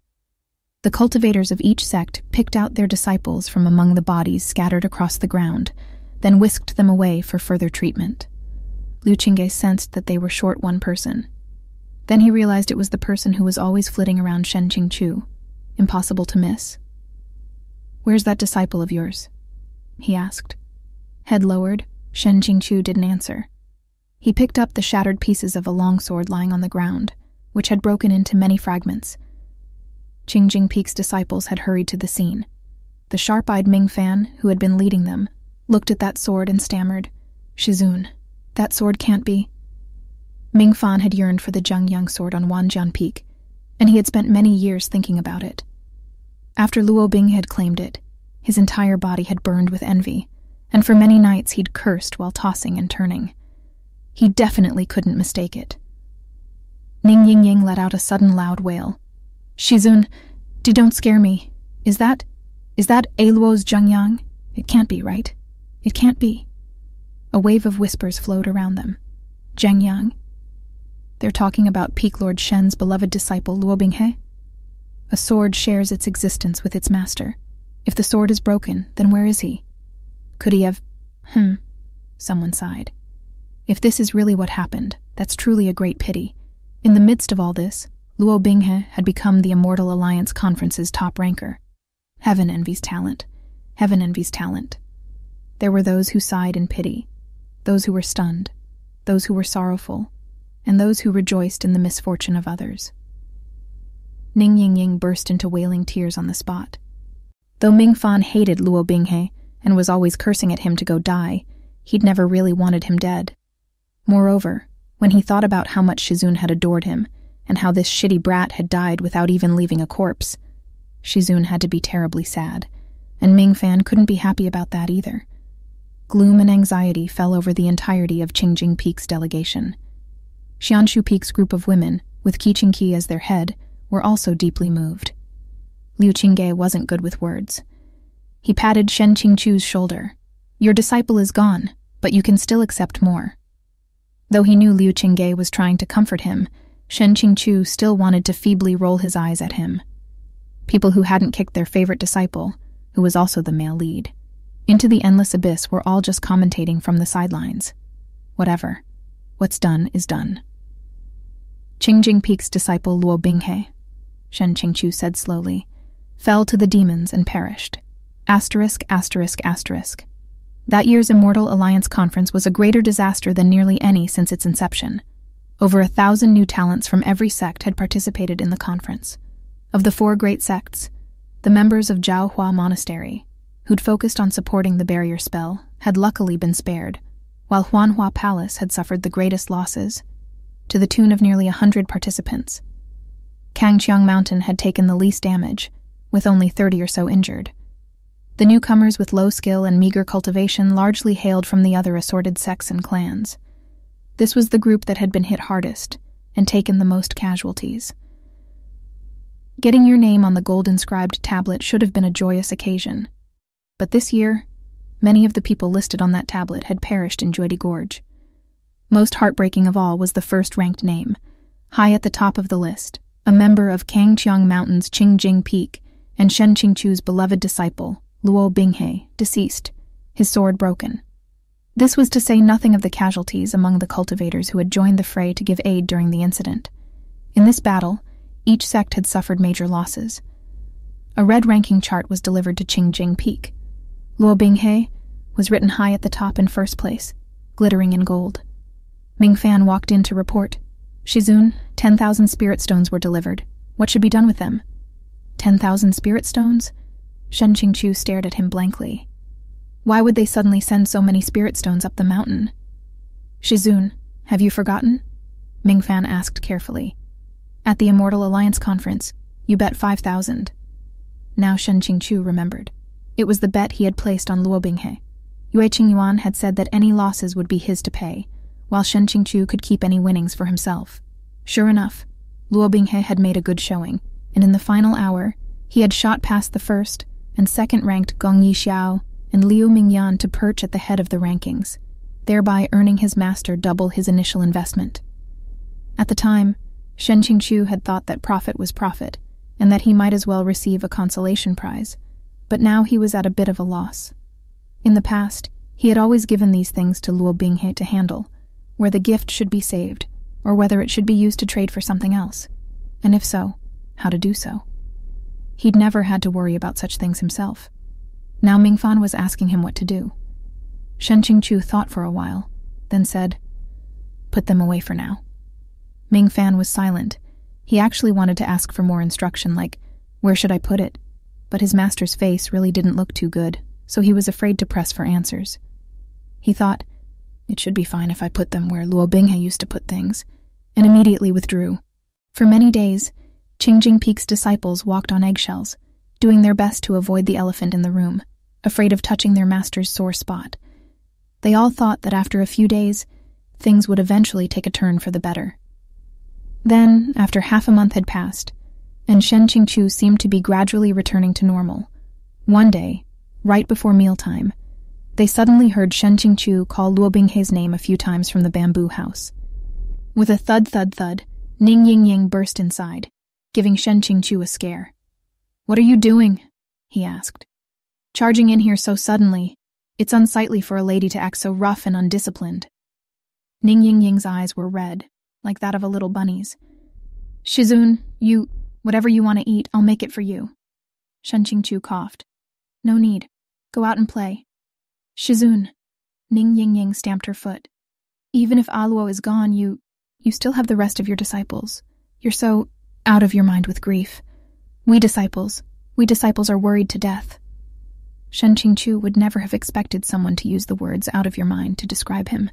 The cultivators of each sect picked out their disciples from among the bodies scattered across the ground, then whisked them away for further treatment. Liu Qingge sensed that they were short one person. Then he realized it was the person who was always flitting around Shen Qingqiu, impossible to miss. "Where's that disciple of yours?" he asked. Head lowered, Shen Qingqiu didn't answer. He picked up the shattered pieces of a longsword lying on the ground, which had broken into many fragments. Qingjing Peak's disciples had hurried to the scene. The sharp-eyed Ming Fan, who had been leading them, looked at that sword and stammered, "Shizun, that sword can't be." Ming Fan had yearned for the Zhengyang sword on Wanjian Peak, and he had spent many years thinking about it. After Luo Binghe had claimed it, his entire body had burned with envy, and for many nights he'd cursed while tossing and turning. He definitely couldn't mistake it. Ning Yingying let out a sudden loud wail. "Shizun, don't scare me. Is that Luo's Zhengyang? It can't be, right? It can't be." A wave of whispers flowed around them. "Zhengyang? They're talking about Peak Lord Shen's beloved disciple Luo Binghe? A sword shares its existence with its master. If the sword is broken, then where is he? Could he have..." Someone sighed. "If this is really what happened, that's truly a great pity." In the midst of all this, Luo Binghe had become the Immortal Alliance Conference's top ranker. Heaven envies talent. Heaven envies talent. There were those who sighed in pity, those who were stunned, those who were sorrowful, and those who rejoiced in the misfortune of others. Ning Yingying burst into wailing tears on the spot. Though Ming Fan hated Luo Binghe and was always cursing at him to go die, he'd never really wanted him dead. Moreover, when he thought about how much Shizun had adored him, and how this shitty brat had died without even leaving a corpse, Shizun had to be terribly sad, and Ming Fan couldn't be happy about that either. Gloom and anxiety fell over the entirety of Qingjing Peak's delegation. Xianshu Peak's group of women, with Qi Qingqi as their head, were also deeply moved. Liu Qingge wasn't good with words. He patted Shen Qingqiu's shoulder. "Your disciple is gone, but you can still accept more." Though he knew Liu Qingge was trying to comfort him, Shen Qingqiu still wanted to feebly roll his eyes at him. People who hadn't kicked their favorite disciple, who was also the male lead, into the endless abyss were all just commentating from the sidelines. Whatever. What's done is done. "Qingjing Peak's disciple Luo Binghe," Shen Qingqiu said slowly, "fell to the demons and perished. *******. That year's Immortal Alliance Conference was a greater disaster than nearly any since its inception. Over 1,000 new talents from every sect had participated in the conference. Of the four great sects, the members of Zhaohua Monastery, who'd focused on supporting the barrier spell, had luckily been spared, while Huanhua Palace had suffered the greatest losses, to the tune of nearly 100 participants. Cang Qiong Mountain had taken the least damage, with only 30 or so injured. The newcomers with low skill and meager cultivation largely hailed from the other assorted sects and clans. This was the group that had been hit hardest and taken the most casualties. Getting your name on the gold-inscribed tablet should have been a joyous occasion. But this year, many of the people listed on that tablet had perished in Juedi Gorge. Most heartbreaking of all was the first-ranked name, high at the top of the list, a member of Cang Qiong Mountain's Qingjing Peak and Shen Qingqiu's beloved disciple, Luo Binghe, deceased, his sword broken. This was to say nothing of the casualties among the cultivators who had joined the fray to give aid during the incident. In this battle, each sect had suffered major losses. A red ranking chart was delivered to Qingjing Peak. Luo Binghe was written high at the top in first place, glittering in gold. Ming Fan walked in to report. "Shizun, 10,000 spirit stones were delivered. What should be done with them?" 10,000 spirit stones? Shen Qingqiu stared at him blankly. Why would they suddenly send so many spirit stones up the mountain? "Shizun, have you forgotten?" Ming Fan asked carefully. "At the Immortal Alliance Conference, you bet 5,000. Now Shen Qingqiu remembered. It was the bet he had placed on Luo Binghe. Yue Qingyuan had said that any losses would be his to pay, while Shen Qingqiu could keep any winnings for himself. Sure enough, Luo Binghe had made a good showing, and in the final hour, he had shot past the first and second-ranked Gong Yi Xiao and Liu Mingyan to perch at the head of the rankings, thereby earning his master double his initial investment. At the time, Shen Qingqiu had thought that profit was profit, and that he might as well receive a consolation prize, but now he was at a bit of a loss. In the past, he had always given these things to Luo Binghe to handle, where the gift should be saved, or whether it should be used to trade for something else, and if so, how to do so. He'd never had to worry about such things himself. Now Ming Fan was asking him what to do. Shen Qingqiu thought for a while, then said, "Put them away for now." Ming Fan was silent. He actually wanted to ask for more instruction, like, "Where should I put it?" But his master's face really didn't look too good, so he was afraid to press for answers. He thought, "It should be fine if I put them where Luo Binghe used to put things," and immediately withdrew. For many days, Qingjing Peak's disciples walked on eggshells, doing their best to avoid the elephant in the room, afraid of touching their master's sore spot. They all thought that after a few days, things would eventually take a turn for the better. Then, after half a month had passed, and Shen Qingqiu seemed to be gradually returning to normal, one day, right before mealtime, they suddenly heard Shen Qingqiu call Luo Binghe's name a few times from the bamboo house. With a thud-thud-thud, Ning Yingying burst inside, giving Shen Qingqiu a scare. "What are you doing?" he asked. "Charging in here so suddenly, it's unsightly for a lady to act so rough and undisciplined." Ning Yingying's eyes were red, like that of a little bunny's. "Shizun, you, whatever you want to eat, I'll make it for you." Shen Qingqiu coughed. "No need. Go out and play." "Shizun," Ning Yingying stamped her foot. "Even if Aluo is gone, you still have the rest of your disciples. You're so out of your mind with grief. We disciples are worried to death." Shen Qingqiu would never have expected someone to use the words "out of your mind" to describe him.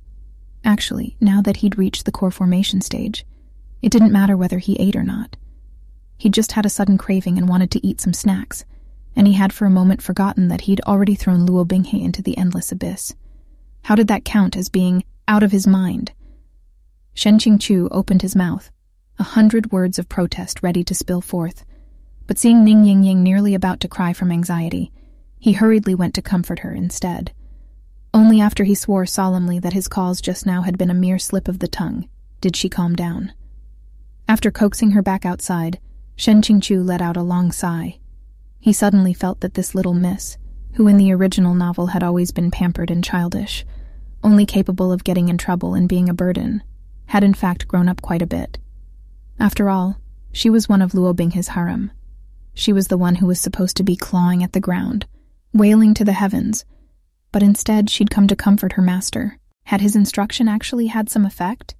Actually, now that he'd reached the core formation stage, it didn't matter whether he ate or not. He just had a sudden craving and wanted to eat some snacks, and he had for a moment forgotten that he'd already thrown Luo Binghe into the endless abyss. How did that count as being out of his mind? Shen Qingqiu opened his mouth, 100 words of protest ready to spill forth, but seeing Ning Yingying nearly about to cry from anxiety, he hurriedly went to comfort her instead. Only after he swore solemnly that his calls just now had been a mere slip of the tongue did she calm down. After coaxing her back outside, Shen Qingqiu let out a long sigh. He suddenly felt that this little miss, who in the original novel had always been pampered and childish, only capable of getting in trouble and being a burden, had in fact grown up quite a bit. After all, she was one of Luo Binghe's harem. She was the one who was supposed to be clawing at the ground, wailing to the heavens, but instead she'd come to comfort her master. Had his instruction actually had some effect?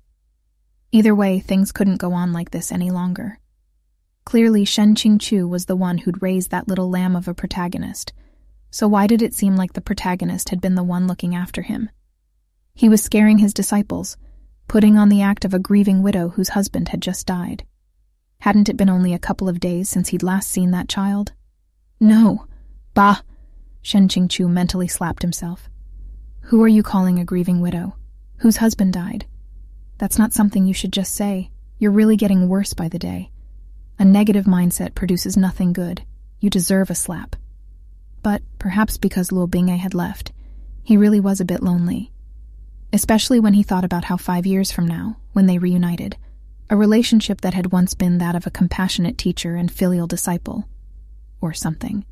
Either way, things couldn't go on like this any longer. Clearly, Shen Qingqiu was the one who'd raised that little lamb of a protagonist, so why did it seem like the protagonist had been the one looking after him? He was scaring his disciples, putting on the act of a grieving widow whose husband had just died. Hadn't it been only a couple of days since he'd last seen that child? "No. Bah!" Shen Qingqiu mentally slapped himself. "Who are you calling a grieving widow? Whose husband died? That's not something you should just say. You're really getting worse by the day. A negative mindset produces nothing good. You deserve a slap." But perhaps because Luo Binghe had left, he really was a bit lonely. Especially when he thought about how 5 years from now, when they reunited, a relationship that had once been that of a compassionate teacher and filial disciple, or something,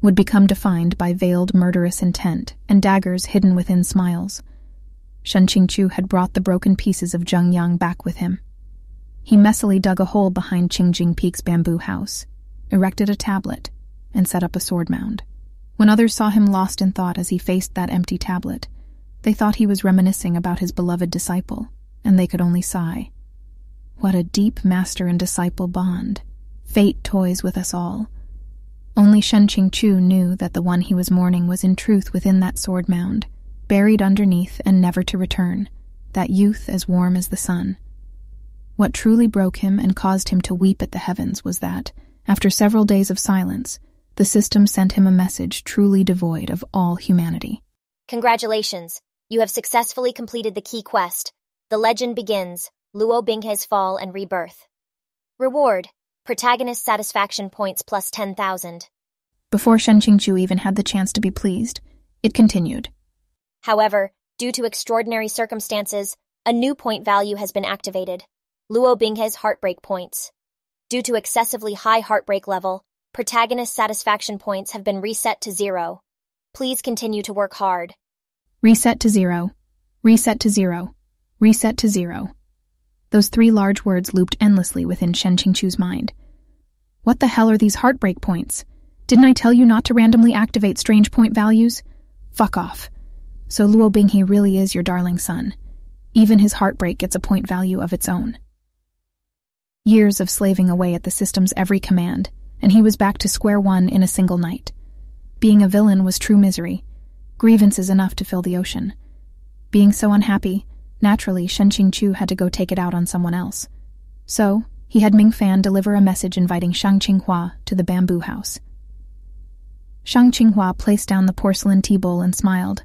would become defined by veiled murderous intent and daggers hidden within smiles. Shen Qingqiu had brought the broken pieces of Zhengyang back with him. He messily dug a hole behind Qingjing Peak's bamboo house, erected a tablet, and set up a sword mound. When others saw him lost in thought as he faced that empty tablet, they thought he was reminiscing about his beloved disciple, and they could only sigh. What a deep master and disciple bond. Fate toys with us all. Only Shen Qingqiu knew that the one he was mourning was in truth within that sword mound, buried underneath and never to return, that youth as warm as the sun. What truly broke him and caused him to weep at the heavens was that, after several days of silence, the system sent him a message truly devoid of all humanity. Congratulations, you have successfully completed the key quest. The legend begins, Luo Binghe's fall and rebirth. Reward, protagonist satisfaction points plus 10,000. Before Shen Qingqiu even had the chance to be pleased, it continued. However, due to extraordinary circumstances, a new point value has been activated, Luo Binghe's heartbreak points. Due to excessively high heartbreak level, protagonist satisfaction points have been reset to 0. Please continue to work hard. Reset to 0. Reset to 0. Reset to 0. Those three large words looped endlessly within Shen Qingqiu's mind. What the hell are these heartbreak points? Didn't I tell you not to randomly activate strange point values? Fuck off. So Luo Binghe really is your darling son. Even his heartbreak gets a point value of its own. Years of slaving away at the system's every command, and he was back to square one in a single night. Being a villain was true misery, grievances enough to fill the ocean. Being so unhappy, naturally Shen Qingqiu had to go take it out on someone else. So, he had Ming Fan deliver a message inviting Shang Qinghua to the bamboo house. Shang Qinghua placed down the porcelain tea bowl and smiled.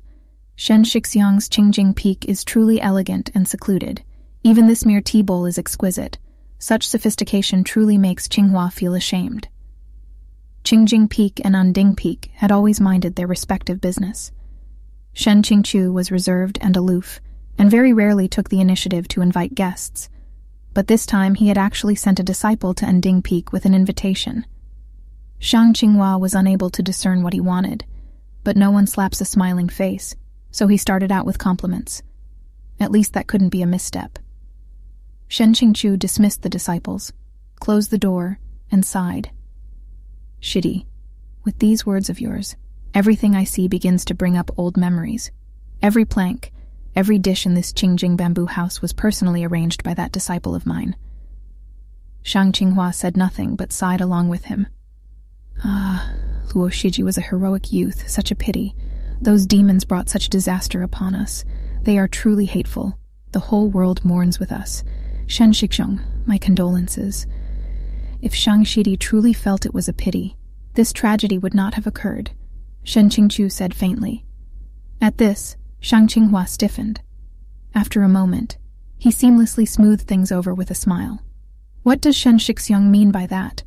Shen Shixiang's Qingjing Peak is truly elegant and secluded. Even this mere tea bowl is exquisite. Such sophistication truly makes Qinghua feel ashamed. Qingjing Peak and An Ding Peak had always minded their respective business. Shen Qingqiu was reserved and aloof, and very rarely took the initiative to invite guests. But this time he had actually sent a disciple to An Ding Peak with an invitation. Shang Qinghua was unable to discern what he wanted, but no one slaps a smiling face, so he started out with compliments. At least that couldn't be a misstep. Shen Qingqiu dismissed the disciples, closed the door, and sighed. Shitty. With these words of yours, everything I see begins to bring up old memories. Every plank, every dish in this Qingjing bamboo house was personally arranged by that disciple of mine. Shang Qinghua said nothing but sighed along with him. Ah, Luo Shiji was a heroic youth, such a pity. Those demons brought such disaster upon us. They are truly hateful. The whole world mourns with us. Shen Shixong, my condolences. If Shang Shidi truly felt it was a pity, this tragedy would not have occurred, Shen Qingqiu said faintly. At this, Shang Qinghua stiffened. After a moment, he seamlessly smoothed things over with a smile. What does Shen Shixong mean by that?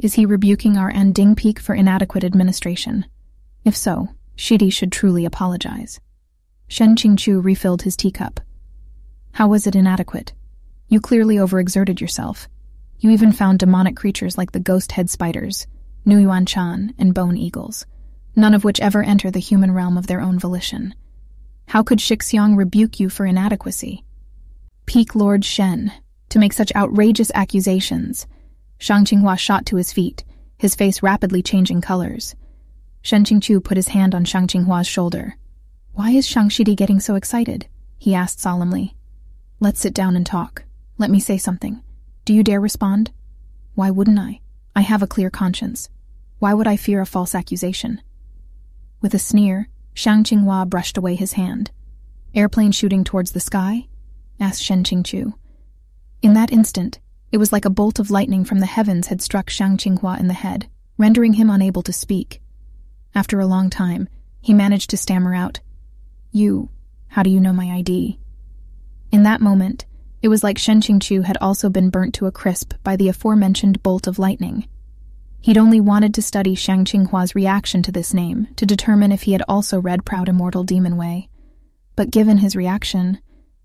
Is he rebuking our An Ding Peak for inadequate administration? If so, Shidi should truly apologize. Shen Qingqiu refilled his teacup. How was it inadequate? You clearly overexerted yourself. You even found demonic creatures like the ghost-head spiders, Nüyuan Chan, and bone eagles, none of which ever enter the human realm of their own volition. How could Shixiang rebuke you for inadequacy? Peak Lord Shen, to make such outrageous accusations. Shang Qinghua shot to his feet, his face rapidly changing colors. Shen Qingqiu put his hand on Shang Qinghua's shoulder. Why is Shang Shidi getting so excited? He asked solemnly. Let's sit down and talk. Let me say something. Do you dare respond? Why wouldn't I? I have a clear conscience. Why would I fear a false accusation? With a sneer, Shang Qinghua brushed away his hand. Airplane shooting towards the sky? Asked Shen Qingqiu. In that instant, it was like a bolt of lightning from the heavens had struck Shang Qinghua in the head, rendering him unable to speak. After a long time, he managed to stammer out, "You, how do you know my ID?" In that moment, it was like Shen Qingqiu had also been burnt to a crisp by the aforementioned bolt of lightning. He'd only wanted to study Shang Qinghua's reaction to this name to determine if he had also read Proud Immortal Demon Way. But given his reaction,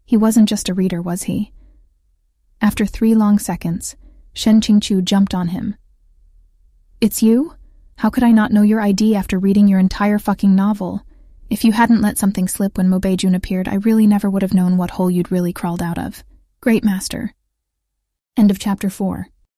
he wasn't just a reader, was he? After 3 long seconds, Shen Qingqiu jumped on him. "It's you? How could I not know your ID after reading your entire fucking novel? If you hadn't let something slip when Mo Beijun appeared, I really never would have known what hole you'd really crawled out of. Great master." End of chapter 4.